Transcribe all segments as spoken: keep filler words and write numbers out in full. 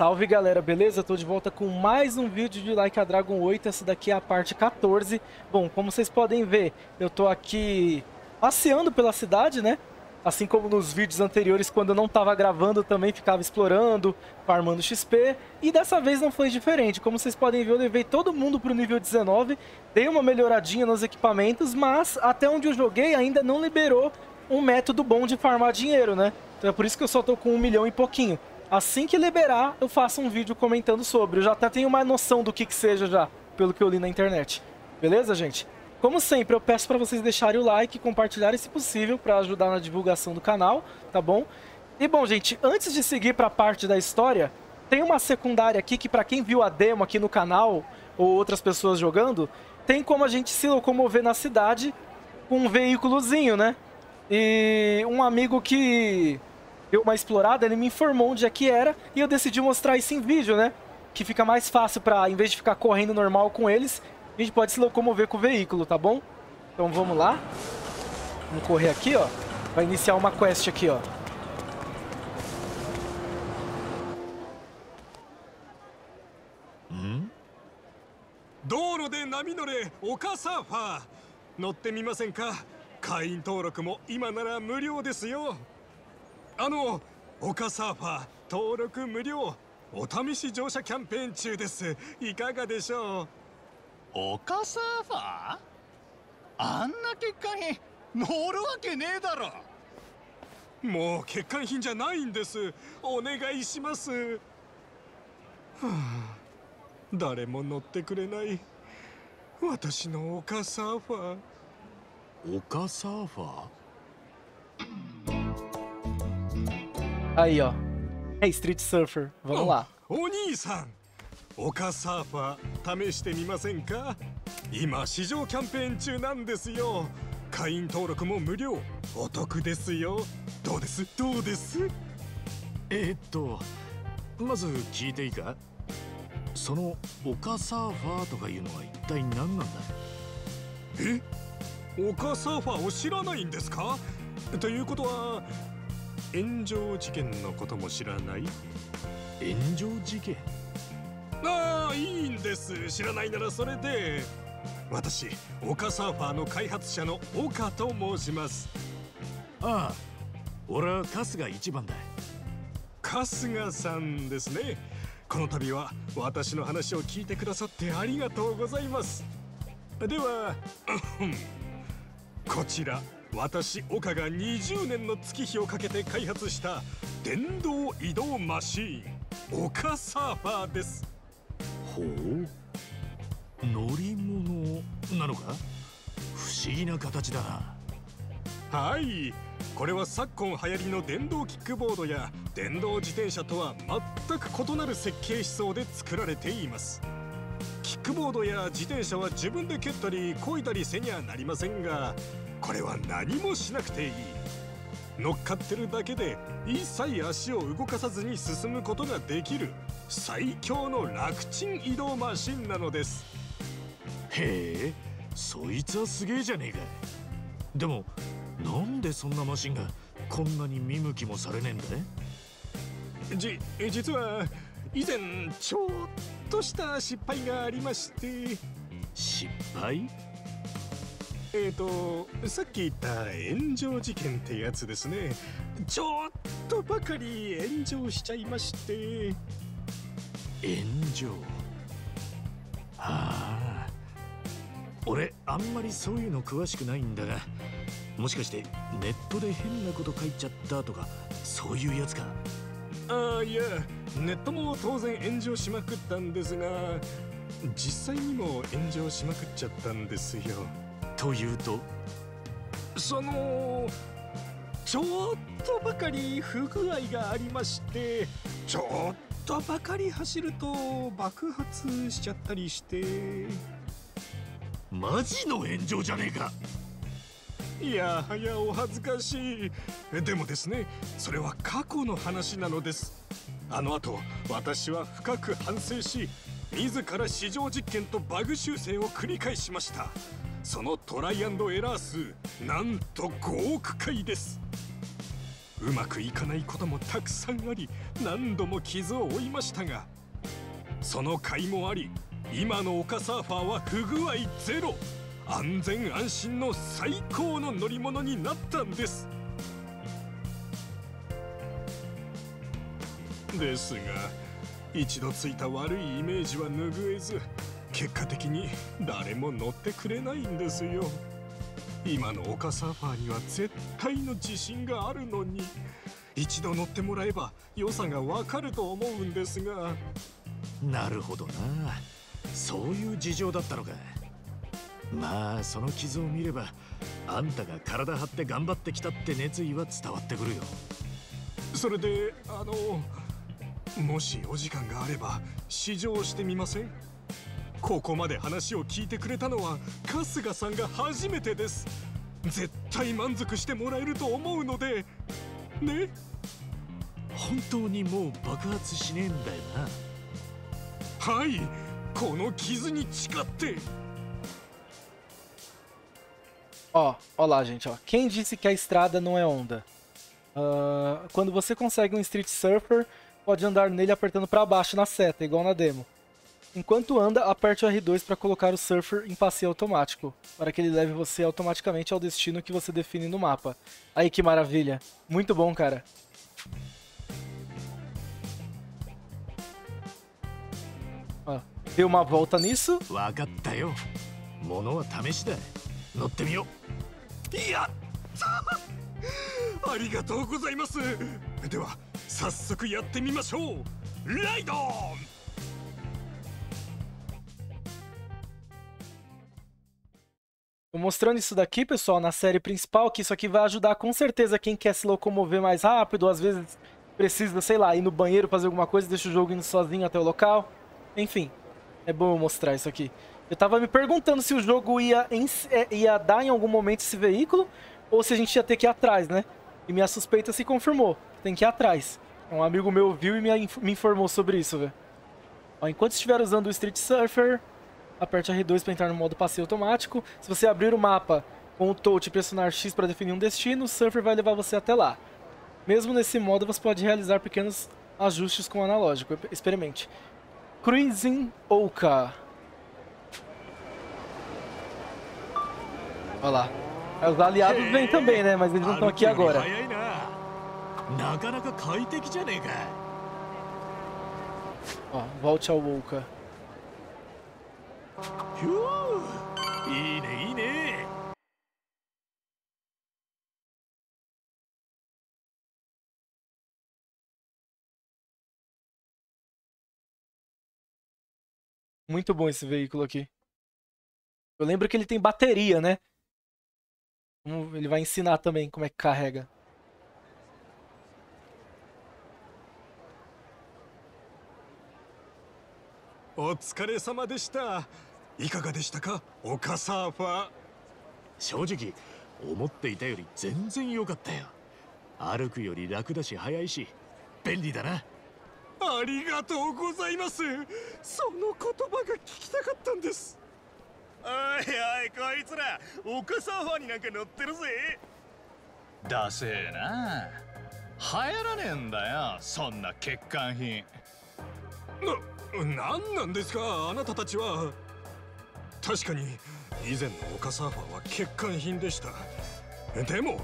Salve galera, beleza? Tô de volta com mais um vídeo de Like a Dragon oito, essa daqui é a parte quatorze. Bom, como vocês podem ver, eu tô aqui passeando pela cidade, né? Assim como nos vídeos anteriores, quando eu não tava gravando, eu também ficava explorando, farmando X P. E dessa vez não foi diferente, como vocês podem ver, eu levei todo mundo pro nível dezenove, dei uma melhoradinha nos equipamentos, mas até onde eu joguei ainda não liberou um método bom de farmar dinheiro, né? Então é por isso que eu só tô com um milhão e pouquinho. Assim que liberar, eu faço um vídeo comentando sobre. Eu já até tenho uma noção do que que seja já, pelo que eu li na internet. Beleza, gente? Como sempre, eu peço para vocês deixarem o like, compartilharem se possível para ajudar na divulgação do canal, tá bom? E bom, gente, antes de seguir para a parte da história, tem uma secundária aqui que para quem viu a demo aqui no canal ou outras pessoas jogando, tem como a gente se locomover na cidade com um veículozinho, né? E um amigo que deu uma explorada, ele me informou onde é que era e eu decidi mostrar isso em vídeo, né? Que fica mais fácil pra, em vez de ficar correndo normal com eles, a gente pode se locomover com o veículo, tá bom? Então vamos lá. Vamos correr aqui, ó. Vai iniciar uma quest aqui, ó. Hum? Douro de Naminore, Oka Surfer. Notte mimasen ka? Kain touroku mo ima nara muryo desu yo. あの、オカサーファー登録無料お試し乗車キャンペーン中です。いかがでしょう。オカサーファー？あんな欠陥品乗るわけねえだろ。もう欠陥品じゃないんです。お願いします。はあ、誰も乗ってくれない私のオカサーファー。オカサーファー。 Aí, ó. É Street Surfer. Vamos lá. Oni-san, Oka Surfer, 試してみませんか? 今市場キャンペーン中なんですよ。会員登録も無料、お得ですよ。どうですどうです。えっと、まず聞いていいか? そのOka Surferとかいうのは一体何なんだ? え? Oka Surferを知らないんですか? ということは。 炎上事件のことも知らない。炎上事件。ああ、いいんです。知らないならそれで。私オカサーファーの開発者の岡と申します。ああ、俺は春日一番だ。春日さんですね。この度は私の話を聞いてくださってありがとうございます。ではこちら 私、岡がにじゅうねんの月日をかけて開発した電動移動マシーン、オカサーファーです。ほう、乗り物なのか。不思議な形だな。はい、これは昨今流行りの電動キックボードや電動自転車とは全く異なる設計思想で作られています。キックボードや自転車は自分で蹴ったり漕いだりせにゃなりませんが、 これは何もしなくていい。乗っかってるだけで一切足を動かさずに進むことができる最強の楽ちん移動マシンなのです。へえ、そいつはすげえじゃねえか。でもなんでそんなマシンがこんなに見向きもされねえんだね。じ実は以前ちょっとした失敗がありまして。失敗? えとさっき言った炎上事件ってやつですね。ちょっとばかり炎上しちゃいまして。炎上。はあ、俺あんまりそういうの詳しくないんだが、もしかしてネットで変なこと書いちゃったとかそういうやつか。ああ、いや、ネットも当然炎上しまくったんですが、実際にも炎上しまくっちゃったんですよ。 というと、そのちょっとばかり不具合がありまして、ちょっとばかり走ると爆発しちゃったりして。マジの炎上じゃねえか。いやはやお恥ずかしい。でもですね、それは過去の話なのです。あの後私は深く反省し、自ら試乗実験とバグ修正を繰り返しました。 そのトライアンドエラー数なんとごおく回です。うまくいかないこともたくさんあり、何度も傷を負いましたが、その甲斐もあり、今のオカサーファーは不具合ゼロ、安全安心の最高の乗り物になったんです。ですが一度ついた悪いイメージは拭えず、結果的に誰も乗ってくれないんですよ。今のオカサーファーには絶対の自信があるのに、一度乗ってもらえば良さがわかると思うんですが。なるほどな、そういう事情だったのか。まあその傷を見れば、あんたが体張って頑張ってきたって熱意は伝わってくるよ。それであの、もしお時間があれば試乗してみません？ここまで話を聞いてくれたのは春日さんが初めてです。絶対満足してもらえると思うのでね。本当にもう爆発しねえんだよな。はい、この傷に誓って。Ó, ó lá, gente, ó. Quem disse que a estrada não é onda? Uh, quando você consegue um Street Surfer, pode andar nele apertando para baixo na seta, igual na demo. Enquanto anda, aperte o R dois para colocar o Surfer em passeio automático, para que ele leve você automaticamente ao destino que você define no mapa. Aí que maravilha! Muito bom, cara! Ó, deu uma volta nisso. Yata! ありがとうございます。では早速やってみましょう。ライドン！Mostrando isso daqui, pessoal, na série principal, que isso aqui vai ajudar com certeza quem quer se locomover mais rápido, às vezes precisa, sei lá, ir no banheiro fazer alguma coisa, deixa o jogo indo sozinho até o local. Enfim, é bom eu mostrar isso aqui. Eu tava me perguntando se o jogo ia, em, ia dar em algum momento esse veículo, ou se a gente ia ter que ir atrás, né? E minha suspeita se confirmou, tem que ir atrás. Um amigo meu viu e me, me informou sobre isso, velho. Ó, enquanto estiver usando o Street Surfer... Aperte R dois para entrar no modo passeio automático. Se você abrir o mapa com o touch e pressionar X para definir um destino, o Surfer vai levar você até lá. Mesmo nesse modo, você pode realizar pequenos ajustes com o analógico. Experimente. Cruising Oka. Olha lá. Os aliados vêm também, né? Mas eles não estão aqui agora. Ó, volte ao Oka. いいねいいね。Muito bom esse veículo aqui. Eu lembro que ele tem bateria, né? Ele vai ensinar também como é que carrega. O tsukaresama deshita. いかがでしたか、オカサーファー。正直思っていたより全然良かったよ。歩くより楽だし早いし便利だな。ありがとうございます。その言葉が聞きたかったんです。おいおい、こいつらオカサーファーになんか乗ってるぜ。ダセえな、流行らねえんだよ、そんな欠陥品。な、なんなんですか、あなたたちは。確かに以前のオカサーファーは欠陥品でした。でも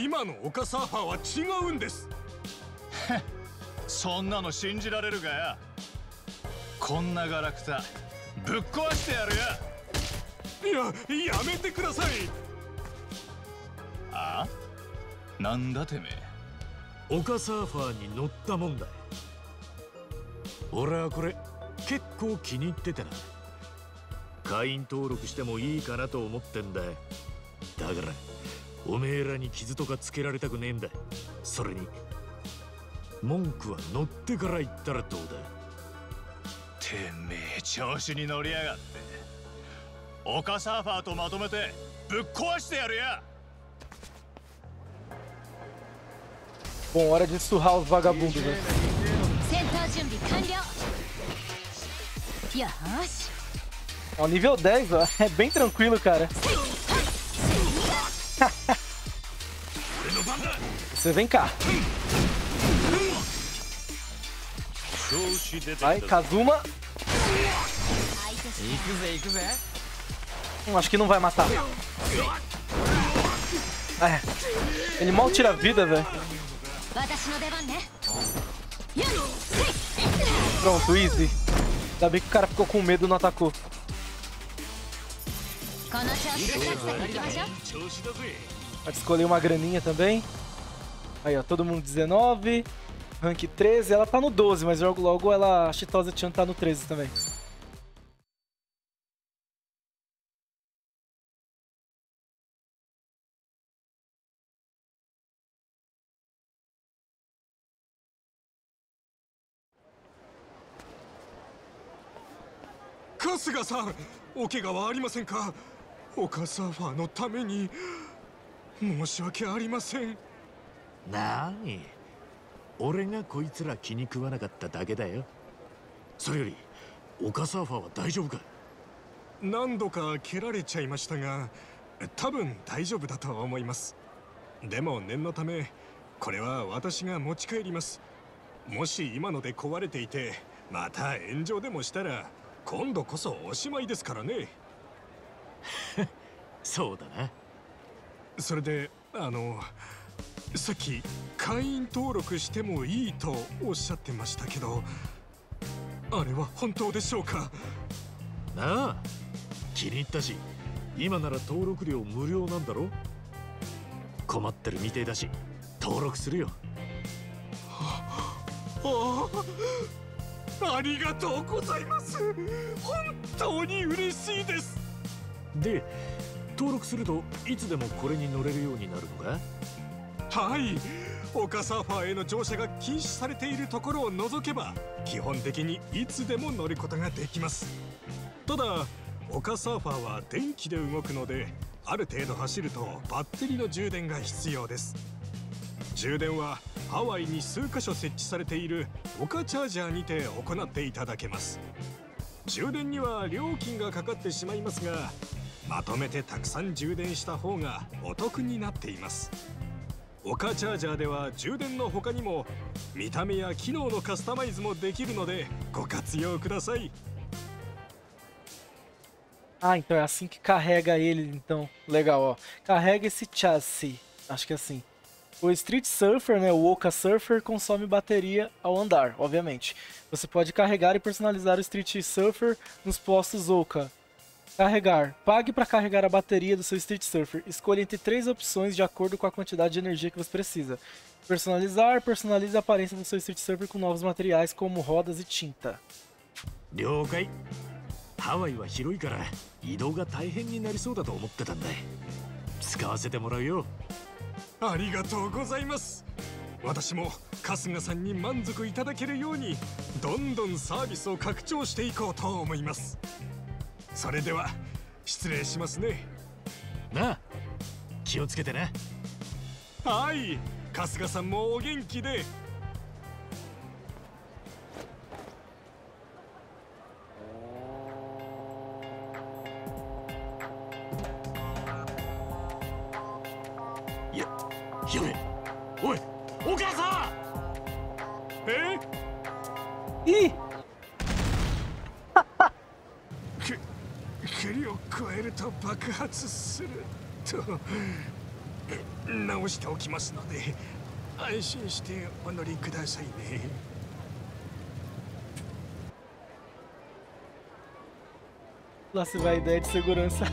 今のオカサーファーは違うんです。そんなの信じられるかよ。こんなガラクタぶっ壊してやるよ。いや、やめてください。あ？なんだてめえ。オカサーファーに乗ったもんだ。俺はこれ結構気に入ってたな。会員登録してもいいかなと思ってんだ。だからおめえらに傷とかつけられたくねえんだ。それに文句は乗ってから言ったらどうだ。てめえ調子に乗りやがって。オカサーファーとまとめてぶっ壊してやるや。Bom, hora de surrar os vagabundos. センター準備完了。よし。 Ó, nível dez, ó. É bem tranquilo, cara. 数弁か。はい、カズマ。Hum, acho que não vai matar. É, ele mal tira a vida, velho. Pronto, easy. Ainda bem que o cara ficou com medo e não atacou. Pode escolher uma graninha também. Aí, ó, todo mundo dezenove. Rank treze. Ela tá no doze, mas logo logo ela, a Chitosa Chan tá no treze também. Kasugaさん、お怪我はありませんか？Oka Surferのために申し訳ありません。なに？俺がこいつら気に食わなかっただけだよ。それより、Oka Surferは大丈夫か？何度か蹴られちゃいましたが、多分大丈夫だと思います。でも念のため、これは私が持ち帰ります。もし今ので壊れていて、また炎上でもしたら、今度こそおしまいですからね。そうだな。それで、あの、さっき会員登録してもいいとおっしゃってましたけど、あれは本当でしょうか？なあ、気に入ったし、今なら登録料無料なんだろ？困ってるみてえだし、登録するよ。ああ。ありがとうございます。本当に嬉しいです。で、登録するといつでもこれに乗れるようになるのか？はい。Oka Surferへの乗車が禁止されているところを除けば、基本的にいつでも乗ることができます。ただ、Oka Surferは電気で動くので、ある程度走るとバッテリーの充電が必要です。充電はハワイに数カ所設置されているオカチャージャーにて行っていただけます。充電には料金がかかってしまいますが、まとめてたくさん充電した方がお得になっています。オカチャージャーでは充電の他にも見た目や機能のカスタマイズもできるのでご活用ください。Ah, então é assim que carrega ele, então. Legal, ó. Carrega esse chassi, acho que é assim. O Street Surfer, né, o Oka Surfer, consome bateria ao andar, obviamente. Você pode carregar e personalizar o Street Surfer nos postos Oka. Carregar. Pague para carregar a bateria do seu Street Surfer. Escolha entre três opções de acordo com a quantidade de energia que você precisa. Personalizar. Personalize a aparência do seu Street Surfer com novos materiais como rodas e tinta. Liokai. Hawaii é grande, então o eu ありがとうございます。私も春日さんに満足いただけるようにどんどんサービスを拡張していこうと思います。それでは失礼しますね。なあ、気をつけてね。はい、春日さんもお元気で。やべ、おい、お母さん。ええ。いい。く、栗を加えると爆発すると直しておきますので、安心してお乗りくださいね。Lá se vai a ideia de segurança.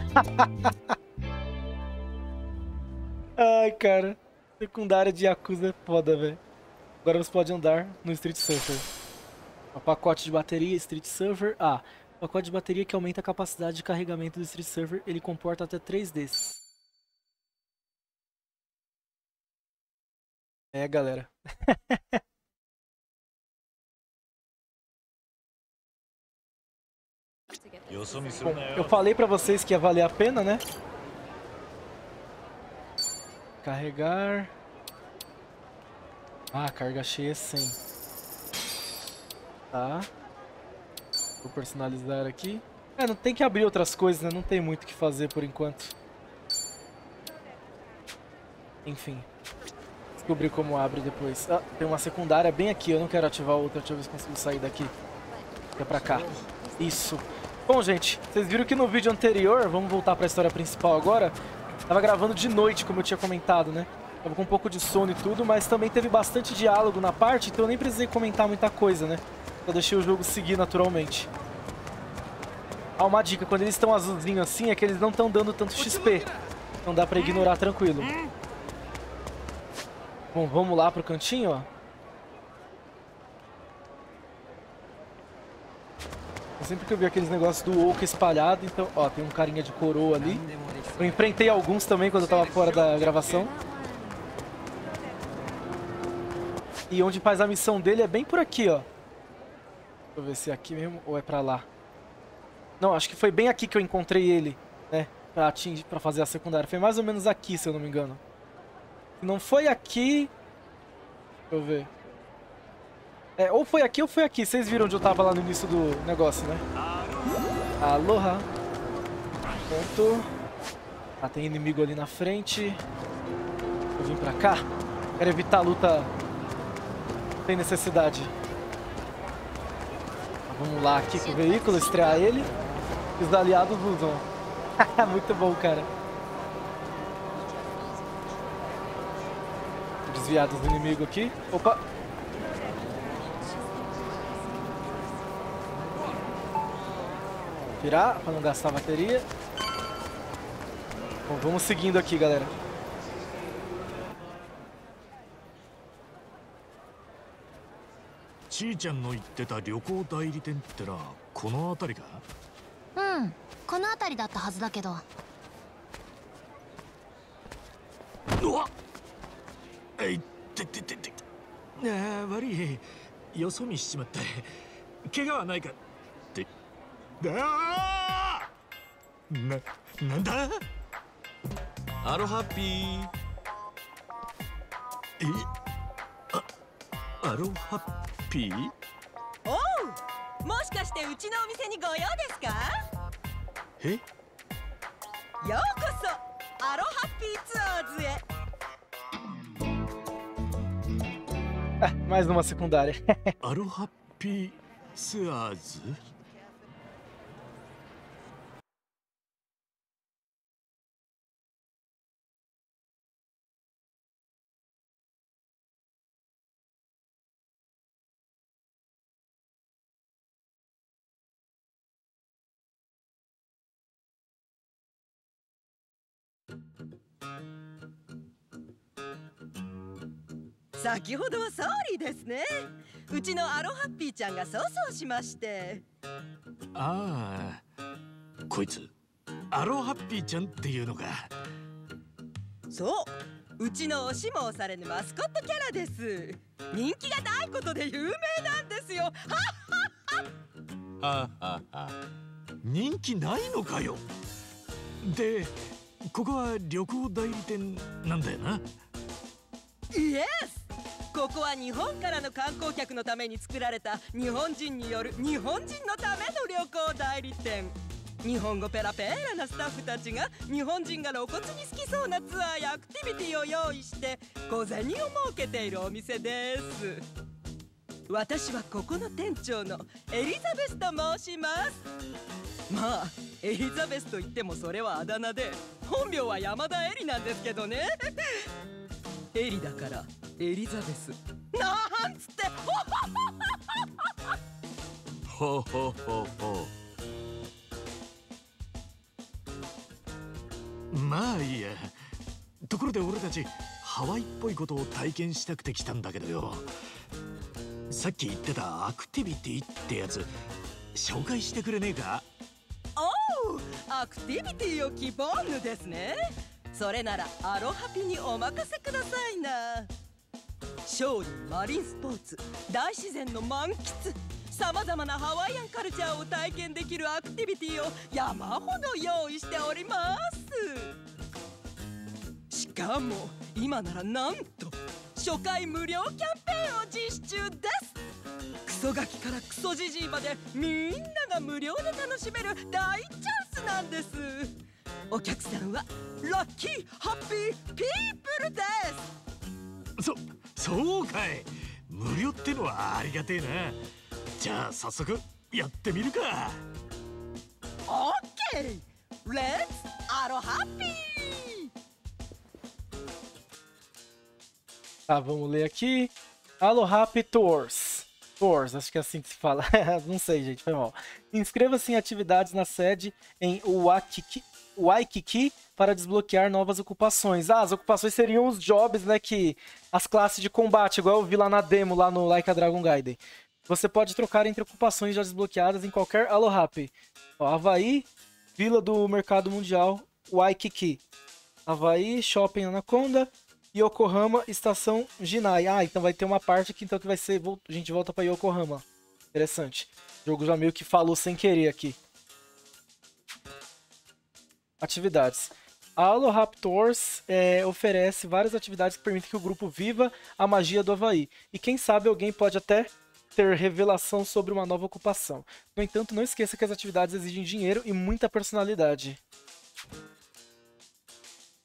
Ai, cara. Secundária de Yakuza é foda, velho. Agora você pode andar no Street Surfer. O pacote de bateria, Street Surfer. Ah, o pacote de bateria que aumenta a capacidade de carregamento do Street Surfer. Ele comporta até três desses. É, galera. Bom, eu falei pra vocês que ia valer a pena, né? Carregar. Ah, carga cheia cem. Tá. Vou personalizar aqui. É, não tem que abrir outras coisas, né? Não tem muito o que fazer por enquanto. Enfim. descobrir como abre depois. Ah, tem uma secundária bem aqui, eu não quero ativar outra, deixa eu ver se consigo sair daqui. Fica pra cá. Isso. Bom, gente, vocês viram que no vídeo anterior, vamos voltar pra história principal agora, tava gravando de noite, como eu tinha comentado, né? Tava com um pouco de sono e tudo, mas também teve bastante diálogo na parte, então eu nem precisei comentar muita coisa, né? Só deixei o jogo seguir naturalmente. Ah, uma dica, quando eles estão azulzinhos assim, é que eles não estão dando tanto X P. Então dá pra ignorar tranquilo. Bom, vamos lá pro cantinho, ó. Sempre que eu vi aqueles negócios do Oka espalhado, então... Ó, tem um carinha de coroa ali. Eu enfrentei alguns também quando eu tava fora da gravação. E onde faz a missão dele é bem por aqui, ó. Deixa eu ver se é aqui mesmo ou é pra lá. Não, acho que foi bem aqui que eu encontrei ele, né? Pra atingir, pra fazer a secundária. Foi mais ou menos aqui, se eu não me engano. Se não foi aqui... Deixa eu ver... É, ou foi aqui ou foi aqui. Vocês viram onde eu tava lá no início do negócio, né? Aloha. Pronto. Ah, tem inimigo ali na frente. Eu vim pra cá. Quero evitar a luta sem necessidade. Ah, vamos lá aqui com o veículo, estrear ele. Os aliados usam. Muito bom, cara. Desviados do inimigo aqui. Opa! Virar, para não gastar a bateria. Bom, vamos seguindo aqui, galera. Chi-chan no itteta ryokou代理店 ってのはこの辺りか? うん、この辺りだったはずだけど。うわっ。えいってってってって。ああ、悪い。よそ見しちまった。怪我はないか? だな、なんだアロハピーえあ、アロハピーおうもしかしてうちのお店にご用ですかえようこそアロハピーツアーズへあ、mais uma secundária アロハピーツアーズ 先ほどはソーリーですね。うちのアロハッピーちゃんがそうそうしまして。ああ、こいつアロハッピーちゃんっていうのか。そう、うちのおしも押されぬマスコットキャラです。人気がないことで有名なんですよ。はっはっはっはっはっは。人気ないのかよ。で、ここは旅行代理店なんだよな。イエス。 ここは日本からの観光客のために作られた日本人による日本人のための旅行代理店。日本語ペラペラなスタッフたちが日本人が露骨に好きそうなツアーやアクティビティを用意して小銭を設けているお店です。私はここの店長のエリザベスと申します。まあエリザベスといってもそれはあだ名で本名は山田エリなんですけどね。エリだからエリザベスなんつって。ほほほほ。まあいいや。ところで俺たちハワイっぽいことを体験したくて来たんだけどよ。さっき言ってたアクティビティってやつ紹介してくれねえか。おう、アクティビティを希望ぬですね。それならアロハピにお任せくださいな。 勝利、マリンスポーツ、大自然の満喫、さまざまなハワイアンカルチャーを体験できるアクティビティを山ほど用意しております。しかも今ならなんと初回無料キャンペーンを実施中です。クソガキからクソジジイまでみんなが無料で楽しめる大チャンスなんです。お客さんはラッキーハッピーピープルです。そそうかい、無料ってのはありがてえな。じゃあ早速やってみるか。オッケー、レッツアロハピー。Tá, vamos ler aqui. Aloha Tours. Tours, acho que é assim que se fala. Não sei, gente, foi mal. Inscreva-se em atividades na sede em Waikiki, Waikiki para desbloquear novas ocupações. Ah, as ocupações seriam os jobs, né, que as classes de combate, igual eu vi lá na demo, lá no Like a Dragon Gaiden. Você pode trocar entre ocupações já desbloqueadas em qualquer Alohapi. Ó, Havaí, Vila do Mercado Mundial, Waikiki. Havaí, Shopping Anaconda, Yokohama, Estação Jinai. Ah, então vai ter uma parte aqui então que vai ser... A gente volta pra Yokohama. Interessante. O jogo já meio que falou sem querer aqui. Atividades. A Aloha Tours é, oferece várias atividades que permitem que o grupo viva a magia do Havaí. E quem sabe alguém pode até... ter revelação sobre uma nova ocupação. No entanto, não esqueça que as atividades exigem dinheiro e muita personalidade.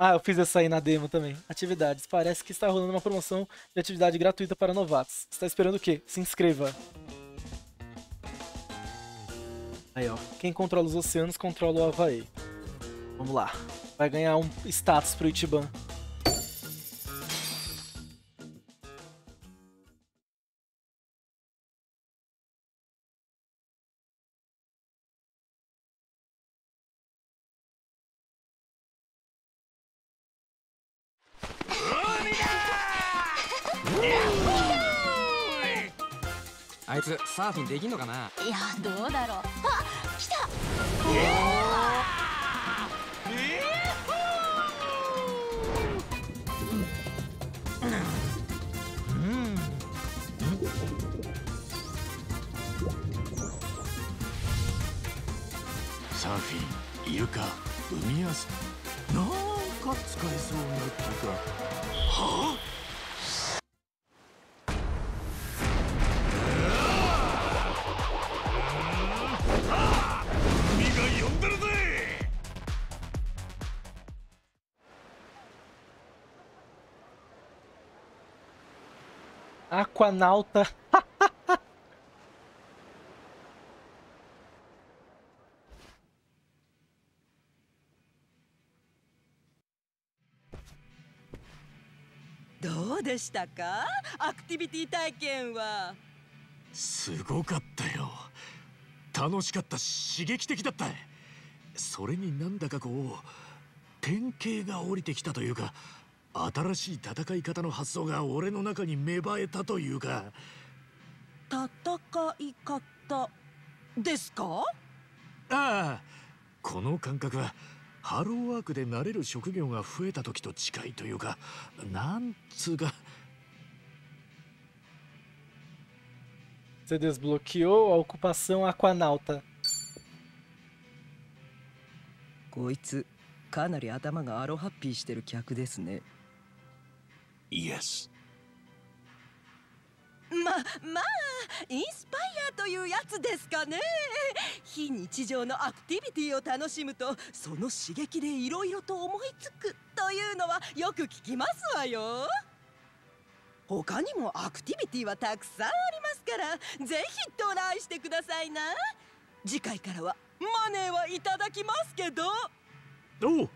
Ah, eu fiz essa aí na demo também. Atividades. Parece que está rolando uma promoção de atividade gratuita para novatos. Você está esperando o quê? Se inscreva. Aí, ó. Quem controla os oceanos, controla o Havaí. Vamos lá. Vai ganhar um status pro Ichiban. Sabe, アクアナウタ どうでしたか？アクティビティ体験はすごかったよ。楽しかったし刺激的だった。それになんだかこう典型が降りてきたというか、 新しい戦い方の発想が俺の中に芽生えたというか。戦い方ですか？ああ、この感覚はハローワークで慣れる職業が増えた時と近いというか、なんつうか。Você desbloqueou a ocupação Aquanauta. こいつかなり頭がアロハッピーしてる客ですね。 Yes. ま、まあ、インスパイアというやつですかね。非日常のアクティビティを楽しむと、その刺激でいろいろと思いつくというのはよく聞きますわよ。他にもアクティビティはたくさんありますから、ぜひトライしてくださいな。次回からはマネーはいただきますけど。おう、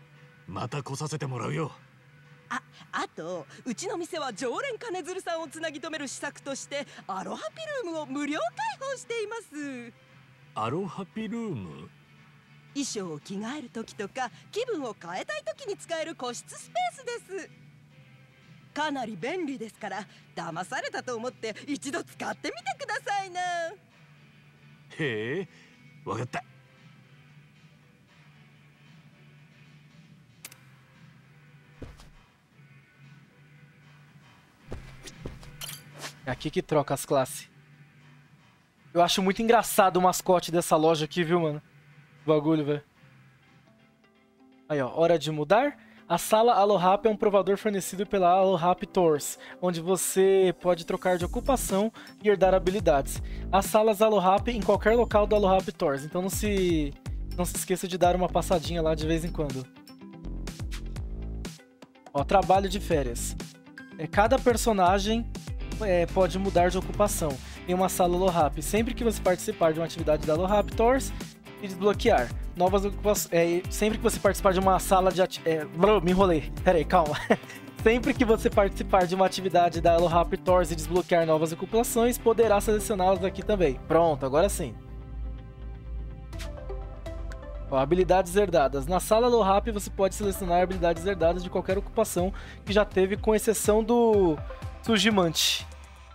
また来させてもらうよ。 あ, あとうちの店は常連金鶴さんをつなぎ止める施策としてアロハピルームを無料開放しています。アロハピルーム、衣装を着替える時とか気分を変えたい時に使える個室スペースです。かなり便利ですから騙されたと思って一度使ってみてくださいな。へえ、わかった。 É aqui que troca as classes. Eu acho muito engraçado o mascote dessa loja aqui, viu, mano? O bagulho, velho. Aí, ó. Hora de mudar. A sala Alohapi é um provador fornecido pela Alohapi Tours, onde você pode trocar de ocupação e herdar habilidades. As salas Alohapi em qualquer local do Alohapi Tours. Então não se, não se esqueça de dar uma passadinha lá de vez em quando. Ó, trabalho de férias. É, cada personagem é, pode mudar de ocupação em uma sala Alohapi sempre que você participar de uma atividade da Alohapi Tours e desbloquear novas ocupações. É, sempre que você participar de uma sala de ati... é, blum, me enrolei, peraí, calma. Sempre que você participar de uma atividade da Alohapi Tours e desbloquear novas ocupações, poderá selecioná-las aqui também. Pronto, agora sim. Ó, habilidades herdadas. Na sala Alohapi você pode selecionar habilidades herdadas de qualquer ocupação que já teve, com exceção do Sujimante.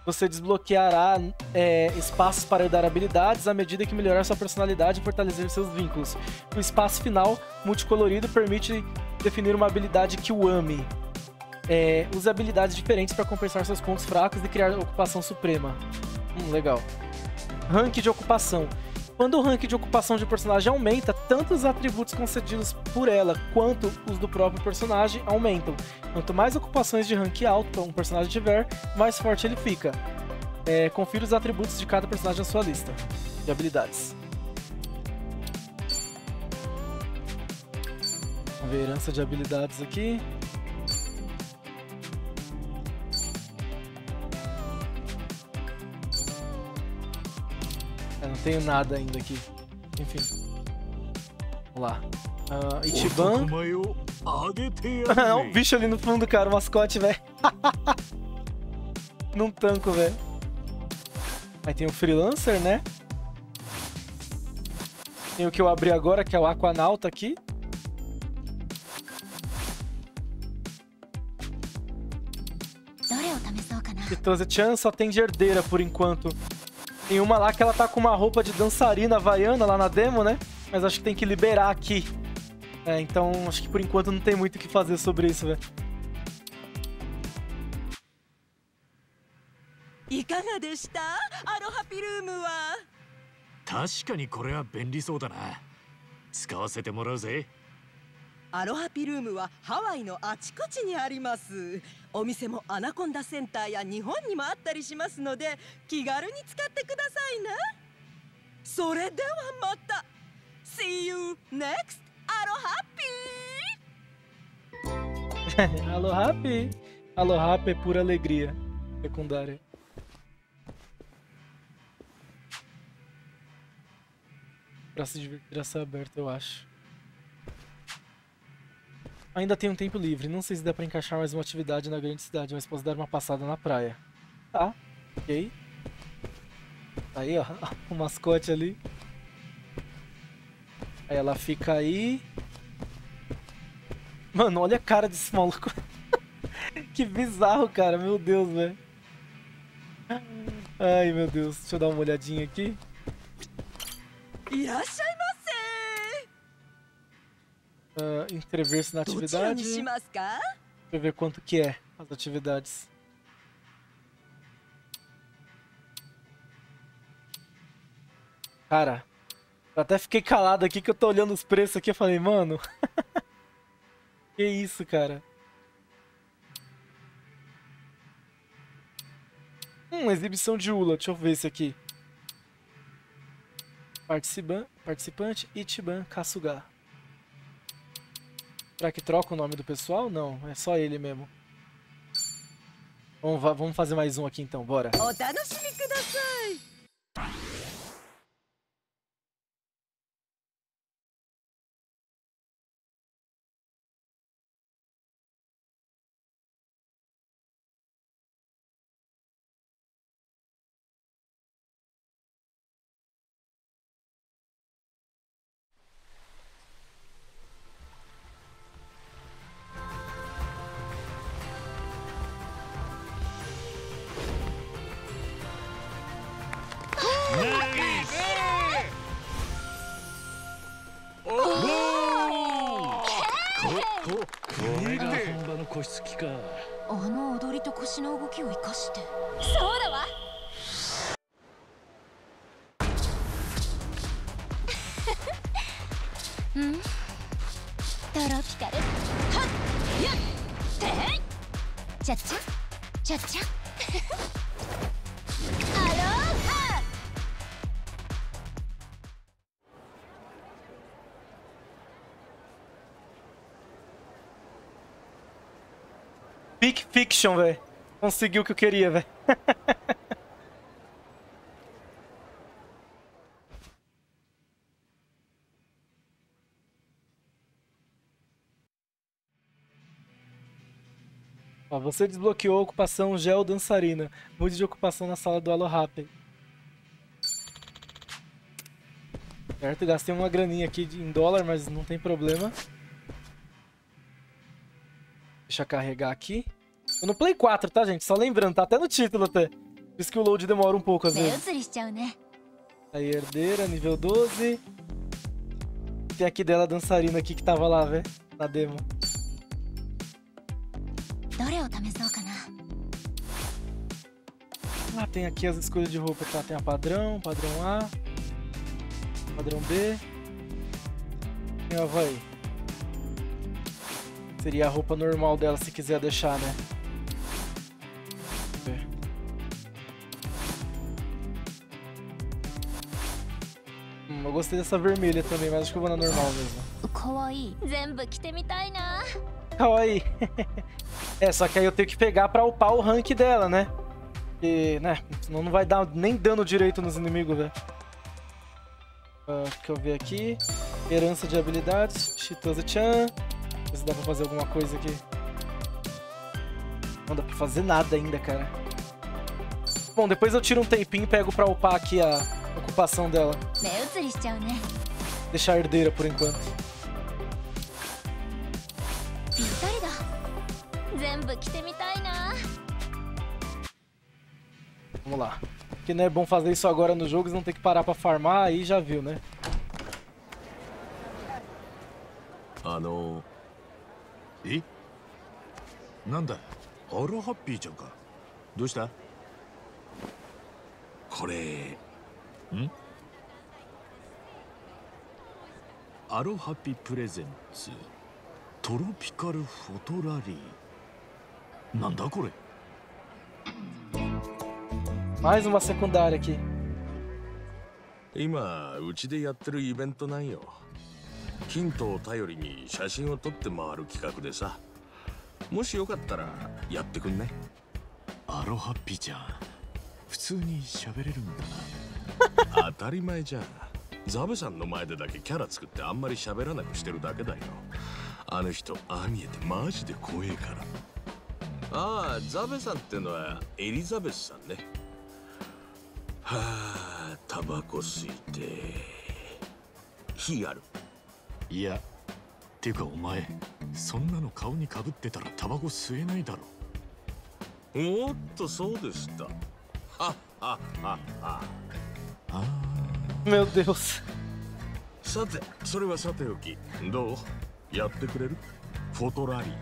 Você desbloqueará é, espaços para herdar habilidades à medida que melhorar sua personalidade e fortalecer seus vínculos. O espaço final, multicolorido, permite definir uma habilidade que o ame. É, use habilidades diferentes para compensar seus pontos fracos e criar ocupação suprema. Hum, legal. Rank de ocupação. Quando o rank de ocupação de personagem aumenta, tanto os atributos concedidos por ela quanto os do próprio personagem aumentam. Quanto mais ocupações de rank alto um personagem tiver, mais forte ele fica. É, confira os atributos de cada personagem na sua lista de habilidades. Vamos ver a herança de habilidades aqui. Não tenho nada ainda aqui. Enfim. Vamos lá. Uh, Ichiban. Um bicho ali no fundo, cara. O mascote, velho. Num tanco, velho. Aí tem o Freelancer, né? Tem o que eu abri agora, que é o Aquanauta aqui. Titose-chan só tem de herdeira por enquanto. Tem uma lá que ela tá com uma roupa de dançarina havaiana lá na demo, né? Mas acho que tem que liberar aqui. É, então acho que por enquanto não tem muito o que fazer sobre isso, velho. Alohapi Room wa Hawaii no achikochi ni arimasu. Omise mo Anaconda Center ya Nihon ni mo attari shimasu node, kigaru ni tsukatte kudasai ne. Sore dewa mata. See you next Alohapi. Alohapi. Alohapi é pura alegria secundária. Pra se divertir a céu aberto, eu acho. Ainda tenho um tempo livre, não sei se dá pra encaixar mais uma atividade na grande cidade, mas posso dar uma passada na praia. Tá, ok. Aí, ó, o mascote ali. Aí ela fica aí. Mano, olha a cara desse maluco. Que bizarro, cara, meu Deus, velho. Ai, meu Deus, deixa eu dar uma olhadinha aqui. Uh, inscrever-se na atividade. Deixa eu ver quanto que é as atividades. Cara, eu até fiquei calado aqui que eu tô olhando os preços aqui. Eu falei, mano, que isso, cara. Hum, exibição de Ula. Deixa eu ver esse aqui. Participa participante Ichiban Kasuga. Será que troca o nome do pessoal? Não, é só ele mesmo. Vamos, vamos fazer mais um aqui então, bora. Fiction, velho. Conseguiu o que eu queria, velho. Ó, você desbloqueou a ocupação gel dançarina. Mude de ocupação na sala do Alohapi. Certo, gastei uma graninha aqui de, em dólar, mas não tem problema. Deixa eu carregar aqui. Tô no Play quatro, tá, gente? Só lembrando, tá até no título até. Por isso que o load demora um pouco, às vezes. Aí, herdeira, nível doze. Tem aqui dela a dançarina aqui que tava lá, velho. Na demo. Lá tem aqui as escolhas de roupa, tá? Tem a padrão, padrão A, padrão B. Tem a Havaí. Seria a roupa normal dela, se quiser deixar, né? Deixa eu ver. Hum, eu gostei dessa vermelha também, mas acho que eu vou na normal mesmo. Kawaii. Kawaii. É, só que aí eu tenho que pegar pra upar o rank dela, né? Porque, né, senão não vai dar nem dano direito nos inimigos, velho. Uh, deixa eu ver aqui. Herança de habilidades. Shitozu-chan. Se dá pra fazer alguma coisa aqui. Não dá pra fazer nada ainda, cara. Bom, depois eu tiro um tempinho e pego pra upar aqui a ocupação dela. Deixar a herdeira por enquanto. Vamos lá. Porque não é bom fazer isso agora no jogo, não tem que parar pra farmar, aí já viu, né? Ah, não. え、なんだ、アロハッピーちゃんか。どうした？これ、ん？アロハピプレゼンツトロピカルフォトラリー。なんだこれ？ Mais uma secundária aqui。今、うちでやってるイベントなんよ。 ヒントを頼りに写真を撮って回る企画でさ、もしよかったらやってくんね。アロハピちゃん、普通に喋れるんだな。当たり前じゃん。ザブさんの前でだけキャラ作ってあんまり喋らなくしてるだけだよ。あの人ああ見えてマジで怖えから。ああ、ザブさんってのはエリザベスさんね。はあ、タバコ吸いて火ある。 いや、ていうかお前、そんなの顔にかぶってたらタバコ吸えないだろ。おっと、そうでした。はっはっはっは。ああ。Meu Deus。さて、それはさておき、どう？やってくれる？フォトラリ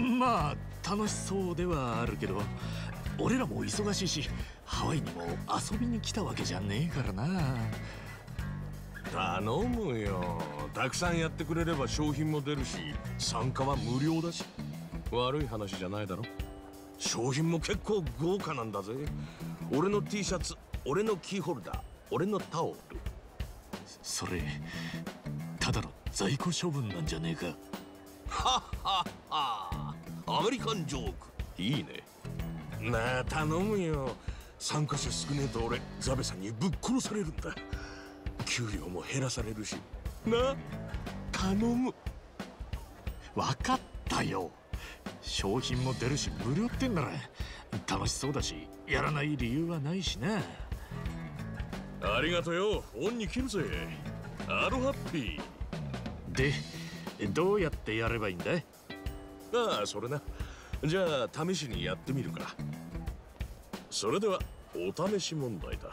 ー。まあ、楽しそうではあるけど、俺らも忙しいし、ハワイにも遊びに来たわけじゃねえからな。 頼むよ。たくさんやってくれれば商品も出るし、参加は無料だし。悪い話じゃないだろ。商品も結構豪華なんだぜ。俺の T シャツ、俺のキーホルダー、俺のタオル。それ、ただの在庫処分なんじゃねえか。はっはっは。アメリカンジョーク。いいね。なあ、頼むよ。参加者少ねえと俺、ザベさんにぶっ殺されるんだ。 給料も減らされるしな。頼む。分かったよ。商品も出るし無料ってんなら楽しそうだしやらない理由はないしな。ありがとよ。恩に着るぜアロハピー。でどうやってやればいいんだい？ああそれな。じゃあ試しにやってみるか。それではお試し問題だ。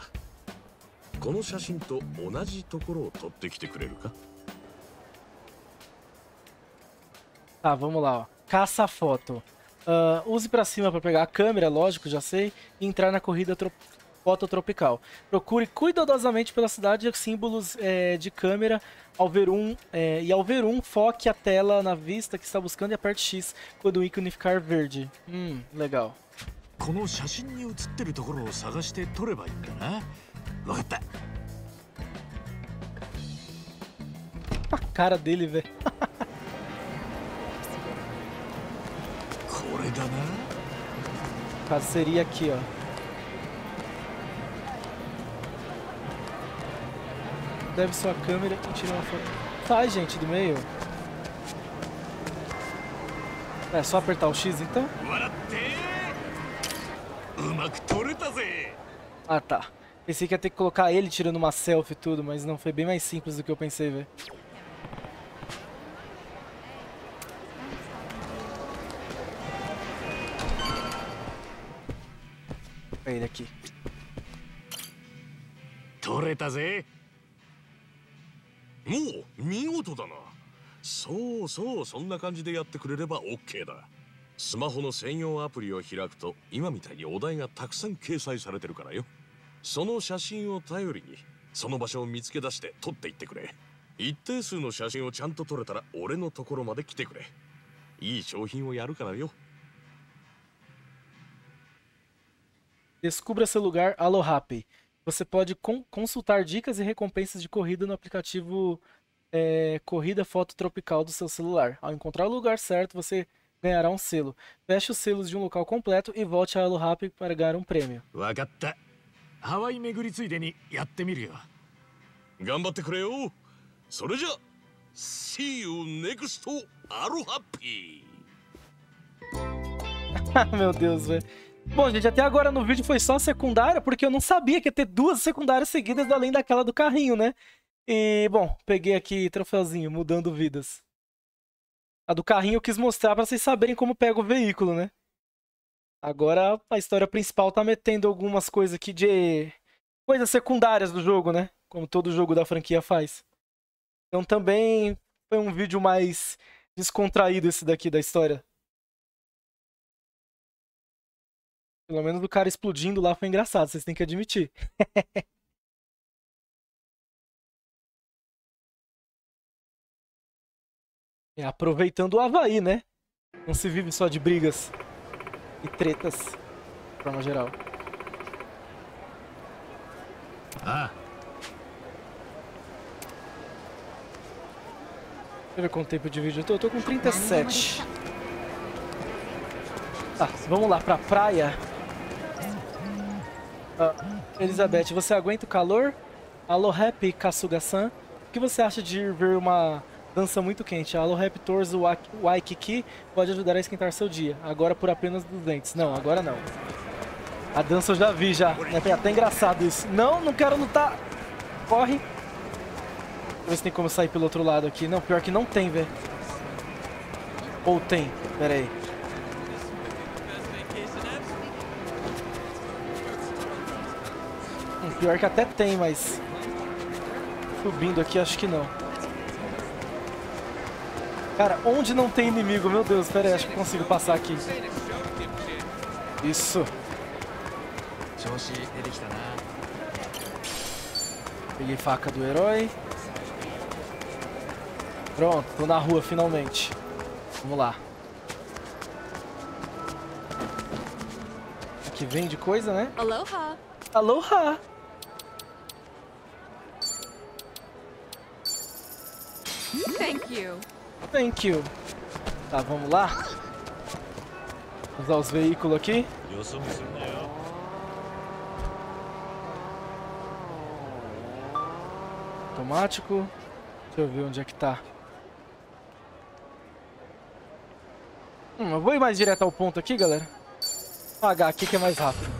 この写真と同じところを撮ってきてくれるか？ Tá, vamos lá. Caça foto. Uh, use para cima para pegar a câmera, lógico, já sei, e entrar na corrida trop foto tropical. Procure cuidadosamente pela cidade símbolos é, de câmera ao ver um é, e ao ver um foque a tela na vista que está buscando e aperte X quando o ícone ficar verde. Hum, legal. この写真に写ってるところを探して撮ればいいんだな。分かった。あ、cara dele, velho。これだな。caso seria aqui, ó. Deve só a câmera e tira uma foto. Tá, gente, do meio. É só apertar o X, então? Ah, tá. Pensei que ia ter que colocar ele tirando uma selfie e tudo, mas não, foi bem mais simples do que eu pensei, velho. Olha ele aqui. Toretaze! もう見事だな。そうそう、そんな感じでやってくれれば OK だ。スマホの専用アプリを開くと今みたいにお題がたくさん掲載されてるからよ。その写真を頼りにその場所を見つけ出して撮っていってくれ。一定数の写真をちゃんと撮れたら俺のところまで来てくれ。いい商品をやるからよ。Descubra seu lugar Alohapi. Você pode consultar dicas e recompensas de corrida no aplicativo é, Corrida Foto Tropical do seu celular. Ao encontrar o lugar certo, você ganhará um selo. Feche os selos de um local completo e volte a Alohapi para ganhar um prêmio. Meu Deus, velho. Bom, gente, até agora no vídeo foi só secundária, porque eu não sabia que ia ter duas secundárias seguidas além daquela do carrinho, né? E, bom, peguei aqui troféuzinho, mudando vidas. A do carrinho eu quis mostrar pra vocês saberem como pega o veículo, né? Agora a história principal tá metendo algumas coisas aqui de... coisas secundárias do jogo, né? Como todo jogo da franquia faz. Então também foi um vídeo mais descontraído esse daqui da história. Pelo menos o cara explodindo lá foi engraçado, vocês têm que admitir. É, aproveitando o Havaí, né? Não se vive só de brigas e tretas, de forma geral. Ah. Deixa eu ver quanto tempo de vídeo eu tô. Eu tô com trinta e sete. Tá, vamos lá pra praia. Uh, Elizabeth, você aguenta o calor? Alohapi Kasuga-san, o que você acha de ver uma dança muito quente? A Aloha Tours Waikiki pode ajudar a esquentar seu dia, agora por apenas duzentos. Não, agora não. A dança eu já vi, já. É até engraçado isso. Não, não quero lutar. Corre. Deixa eu ver se tem como sair pelo outro lado aqui. Não, pior que não tem, velho. Ou tem, pera aí. Pior que até tem, mas subindo aqui acho que não. Cara, onde não tem inimigo? Meu Deus, pera aí, acho que consigo passar aqui. Isso. Peguei faca do herói. Pronto, tô na rua finalmente. Vamos lá. Aqui vende coisa, né? Aloha! Aloha! Thank you. Thank you. Tá, vamos lá. Vamos usar os veículos aqui. Automático. Deixa eu ver onde é que tá. Hum, eu vou ir mais direto ao ponto aqui, galera. Vou pagar aqui que é mais rápido.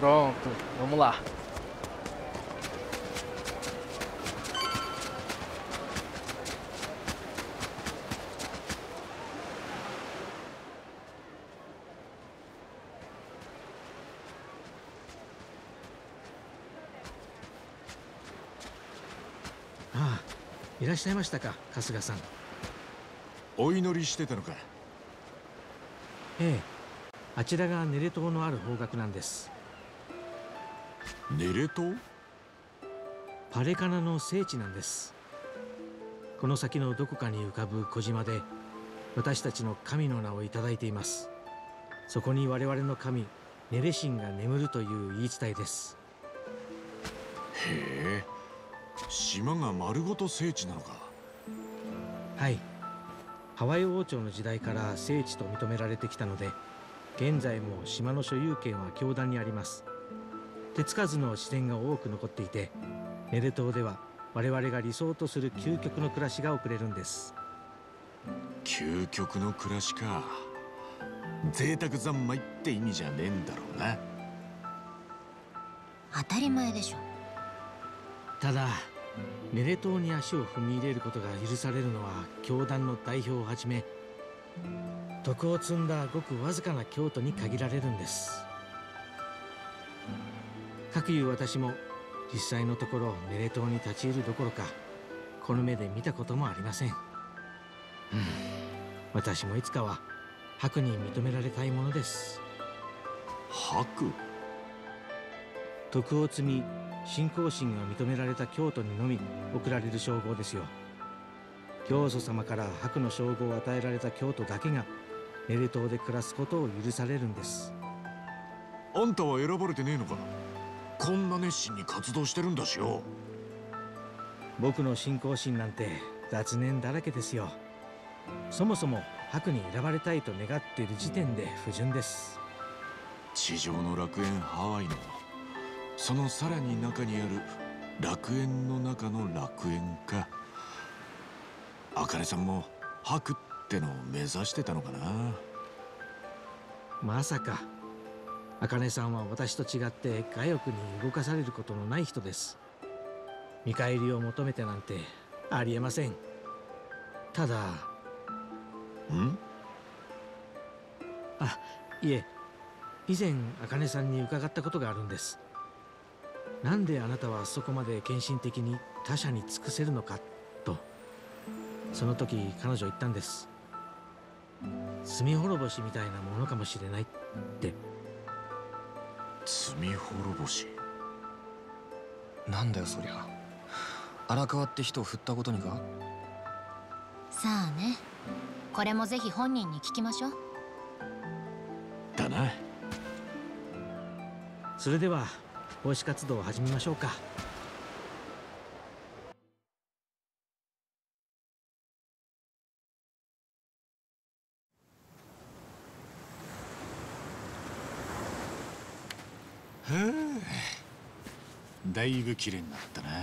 Pronto, vamos lá. Ah, いらっしゃいましたか、春日さん。お祈りしてたのか。ええ、あちらがネレ島のある方角なんです。ネレ島？パレカナの聖地なんです。この先のどこかに浮かぶ小島で私たちの神の名をいただいています。そこに我々の神ネレ神が眠るという言い伝えです。へえ、島が丸ごと聖地なのか。はい、ハワイ王朝の時代から聖地と認められてきたので、現在も島の所有権は教団にあります。手つかずの自然が多く残っていて、ネレ島では我々が理想とする究極の暮らしが送れるんです。究極の暮らしか。贅沢三昧って意味じゃねえんだろうな。当たり前でしょ。ただネレ島に足を踏み入れることが許されるのは教団の代表をはじめ、徳を積んだごくわずかな教徒に限られるんです。かくいう私も実際のところネレ島に立ち入るどころかこの目で見たこともありません。うん、私もいつかは白に認められたいものです。白？徳を積み信仰心が認められた教徒にのみ贈られる称号ですよ。教祖様から白の称号を与えられた教徒だけがネレ島で暮らすことを許されるんです。あんたは選ばれてねえのか。こんな熱心に活動してるんだしよ。僕の信仰心なんて雑念だらけですよ。そもそも白に選ばれたいと願っている時点で不純です。地上の楽園ハワイのそのさらに中にある楽園の中の楽園か。あかねさんも白ってのを目指してたのかな。まさかあかねさんは私と違って我欲に動かされることのない人です。見返りを求めてなんてありえません。ただんあ、いえ、以前あかねさんに伺ったことがあるんです。なんであなたはそこまで献身的に他者に尽くせるのかと。その時彼女言ったんです。罪滅ぼしみたいなものかもしれないって。罪滅ぼしなんだよそりゃ。荒川って人を振ったことにか。さあね、これもぜひ本人に聞きましょう。だな。それでは奉仕活動を始めましょうか。はあ、だいぶ綺麗になったな。は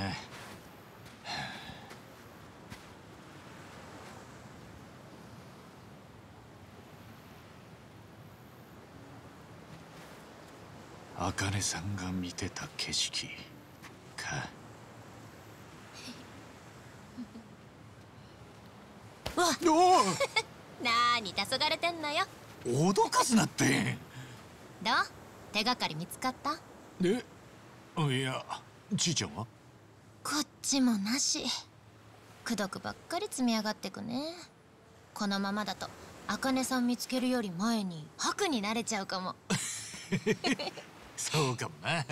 あ、あかねさんが見てた景色か。わっなーに黄昏てんのよ。脅かすなって。どう、手がかり見つかった？え、あ、いや、じいちゃんは？こっちもなし。くどくばっかり積み上がってくね。このままだとあかねさん見つけるより前に白になれちゃうかも。そうかもな。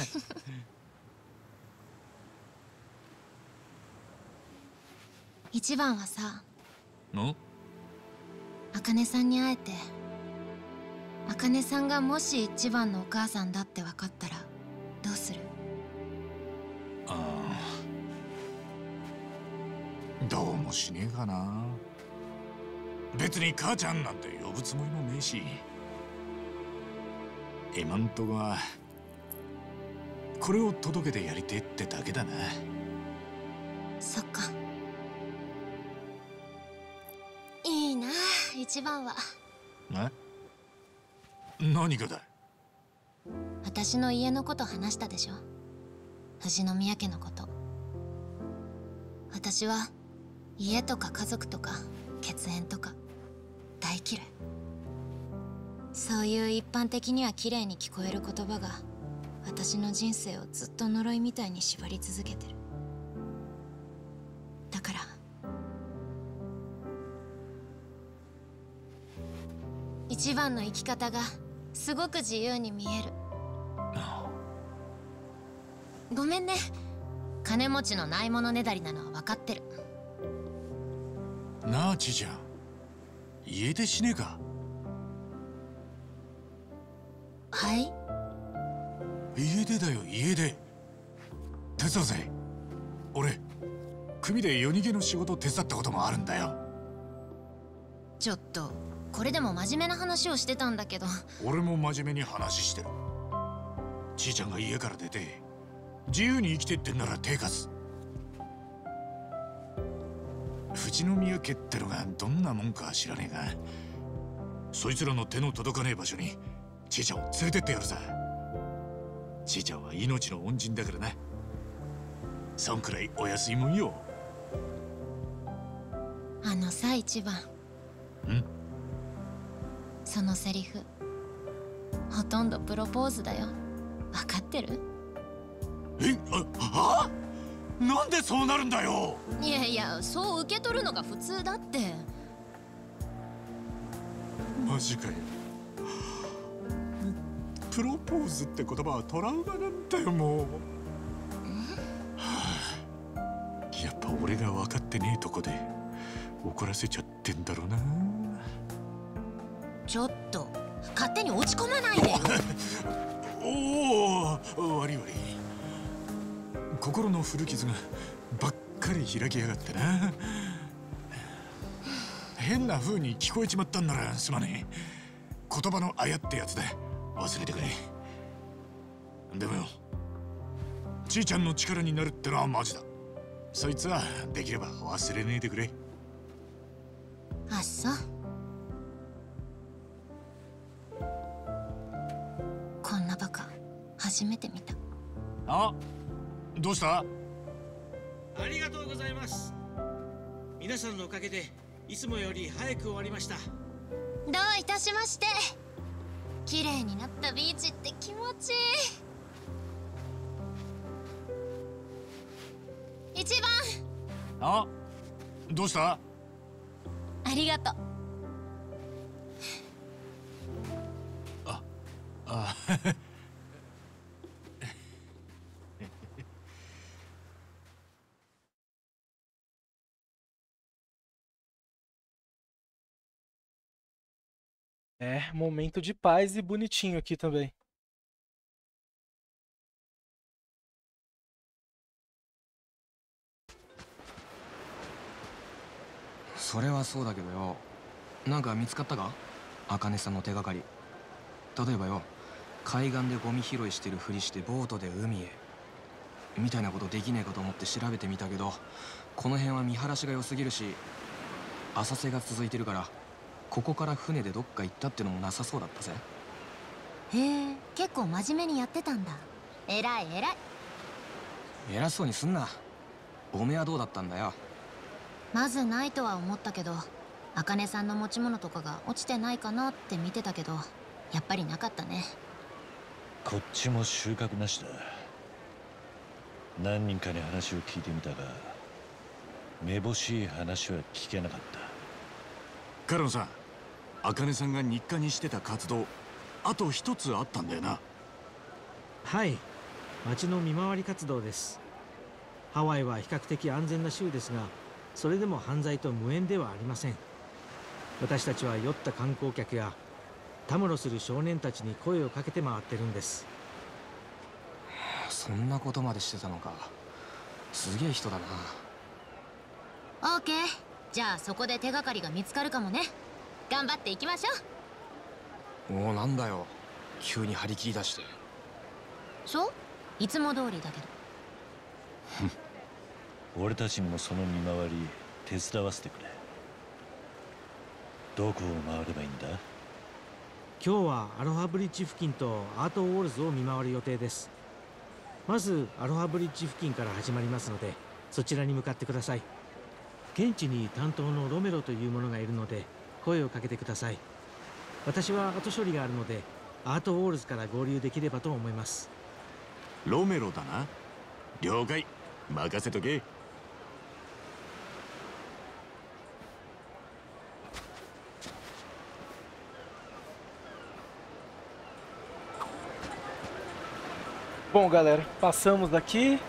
一番はさ、あかねさんに会えて、あかねさんがもし一番のお母さんだって分かったらどうする？ああ、どうもしねえかな。別に母ちゃんなんて呼ぶつもりもねえし、今んとこはこれを届けてやりてえってだけだな。そっか、いいな一番は。え、何がだ。私の家のこと話したでしょ、富士宮家のこと。私は家とか家族とか血縁とか大嫌い。そういう一般的には綺麗に聞こえる言葉が私の人生をずっと呪いみたいに縛り続けてる。だから一番の生き方がすごく自由に見える。ごめんね、金持ちのないものねだりなのは分かってる。なあちちゃん、家出しねえか。はい、家出だよ家出。手伝うぜ。俺組で夜逃げの仕事を手伝ったこともあるんだよ。ちょっとこれでも真面目な話をしてたんだけど。俺も真面目に話してる。ちいちゃんが家から出て自由に生きてってんなら手貸す。富士宮家ってのがどんなもんか知らねえが、そいつらの手の届かねえ場所にちいちゃんを連れてってやるさ。ちいちゃんは命の恩人だからな。そんくらいお安いもんよ。あのさ、一番。ん？そのセリフほとんどプロポーズだよ。分かってる？え、あ、はあ？なんでそうなるんだよ。いやいや、そう受け取るのが普通だって。マジかよ。プロポーズって言葉はトラウマなんだよ、もう。やっぱ俺が分かってねえとこで怒らせちゃってんだろうな。ちょっと勝手に落ち込まないでよ。おお、悪い悪い。心の古傷がばっかり開きやがってな。変な風に聞こえちまったんならすまねえ。言葉のあやってやつだ、忘れてくれ。でもよ、ちいちゃんの力になるってのはマジだ。そいつはできれば忘れねえでくれ。あっそう。こんなバカ初めて見た。あ、どうした？ありがとうございます。皆さんのおかげでいつもより早く終わりました。どういたしまして。綺麗になったビーチって気持ちいい。一番。あ、どうした？ありがとう。あ、あÉ, momento de paz e bonitinho aqui também.それはそうだけどよ、なんか見つかったか？茜さんの手がかり。例えばよ、海岸でゴミ拾いしてるふりしてボートで海へみたいなことできねえかと思って調べてみたけど、この辺は見晴らしが良すぎるし浅瀬が続いてるから、ここから船でどっか行ったってのもなさそうだったぜ。へえ、結構真面目にやってたんだ。えらいえらい。偉そうにすんな。おめえはどうだったんだよ。まずないとは思ったけど、茜さんの持ち物とかが落ちてないかなって見てたけど、やっぱりなかったね。こっちも収穫なしだ。何人かに話を聞いてみたが、めぼしい話は聞けなかった。カロンさん、茜さんが日課にしてた活動、あと一つあったんだよな。はい、町の見回り活動です。ハワイは比較的安全な州ですが、それでも犯罪と無縁ではありません。私たちは酔った観光客やたむろする少年たちに声をかけて回ってるんです。そんなことまでしてたのか。すげえ人だな。オーケー、じゃあそこで手がかりが見つかるかもね。頑張っていきましょう。おお、なんだよ急に張り切り出して。そう、いつも通りだけど。ふん俺たちにもその見回り手伝わせてくれ。どこを回ればいいんだ？今日はアロハブリッジ付近とアートウォールズを見回る予定です。まずアロハブリッジ付近から始まりますので、そちらに向かってください。現地に担当のロメロという者がいるので声をかけてください。私は後処理があるのでアートウォールズから合流できればと思います。ロメロだな。了解、任せとけ。Bom, galera, passamos daqui.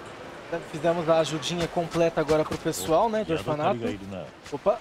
Fizemos a ajudinha completa agora pro pessoal, né, de orfanato. Opa!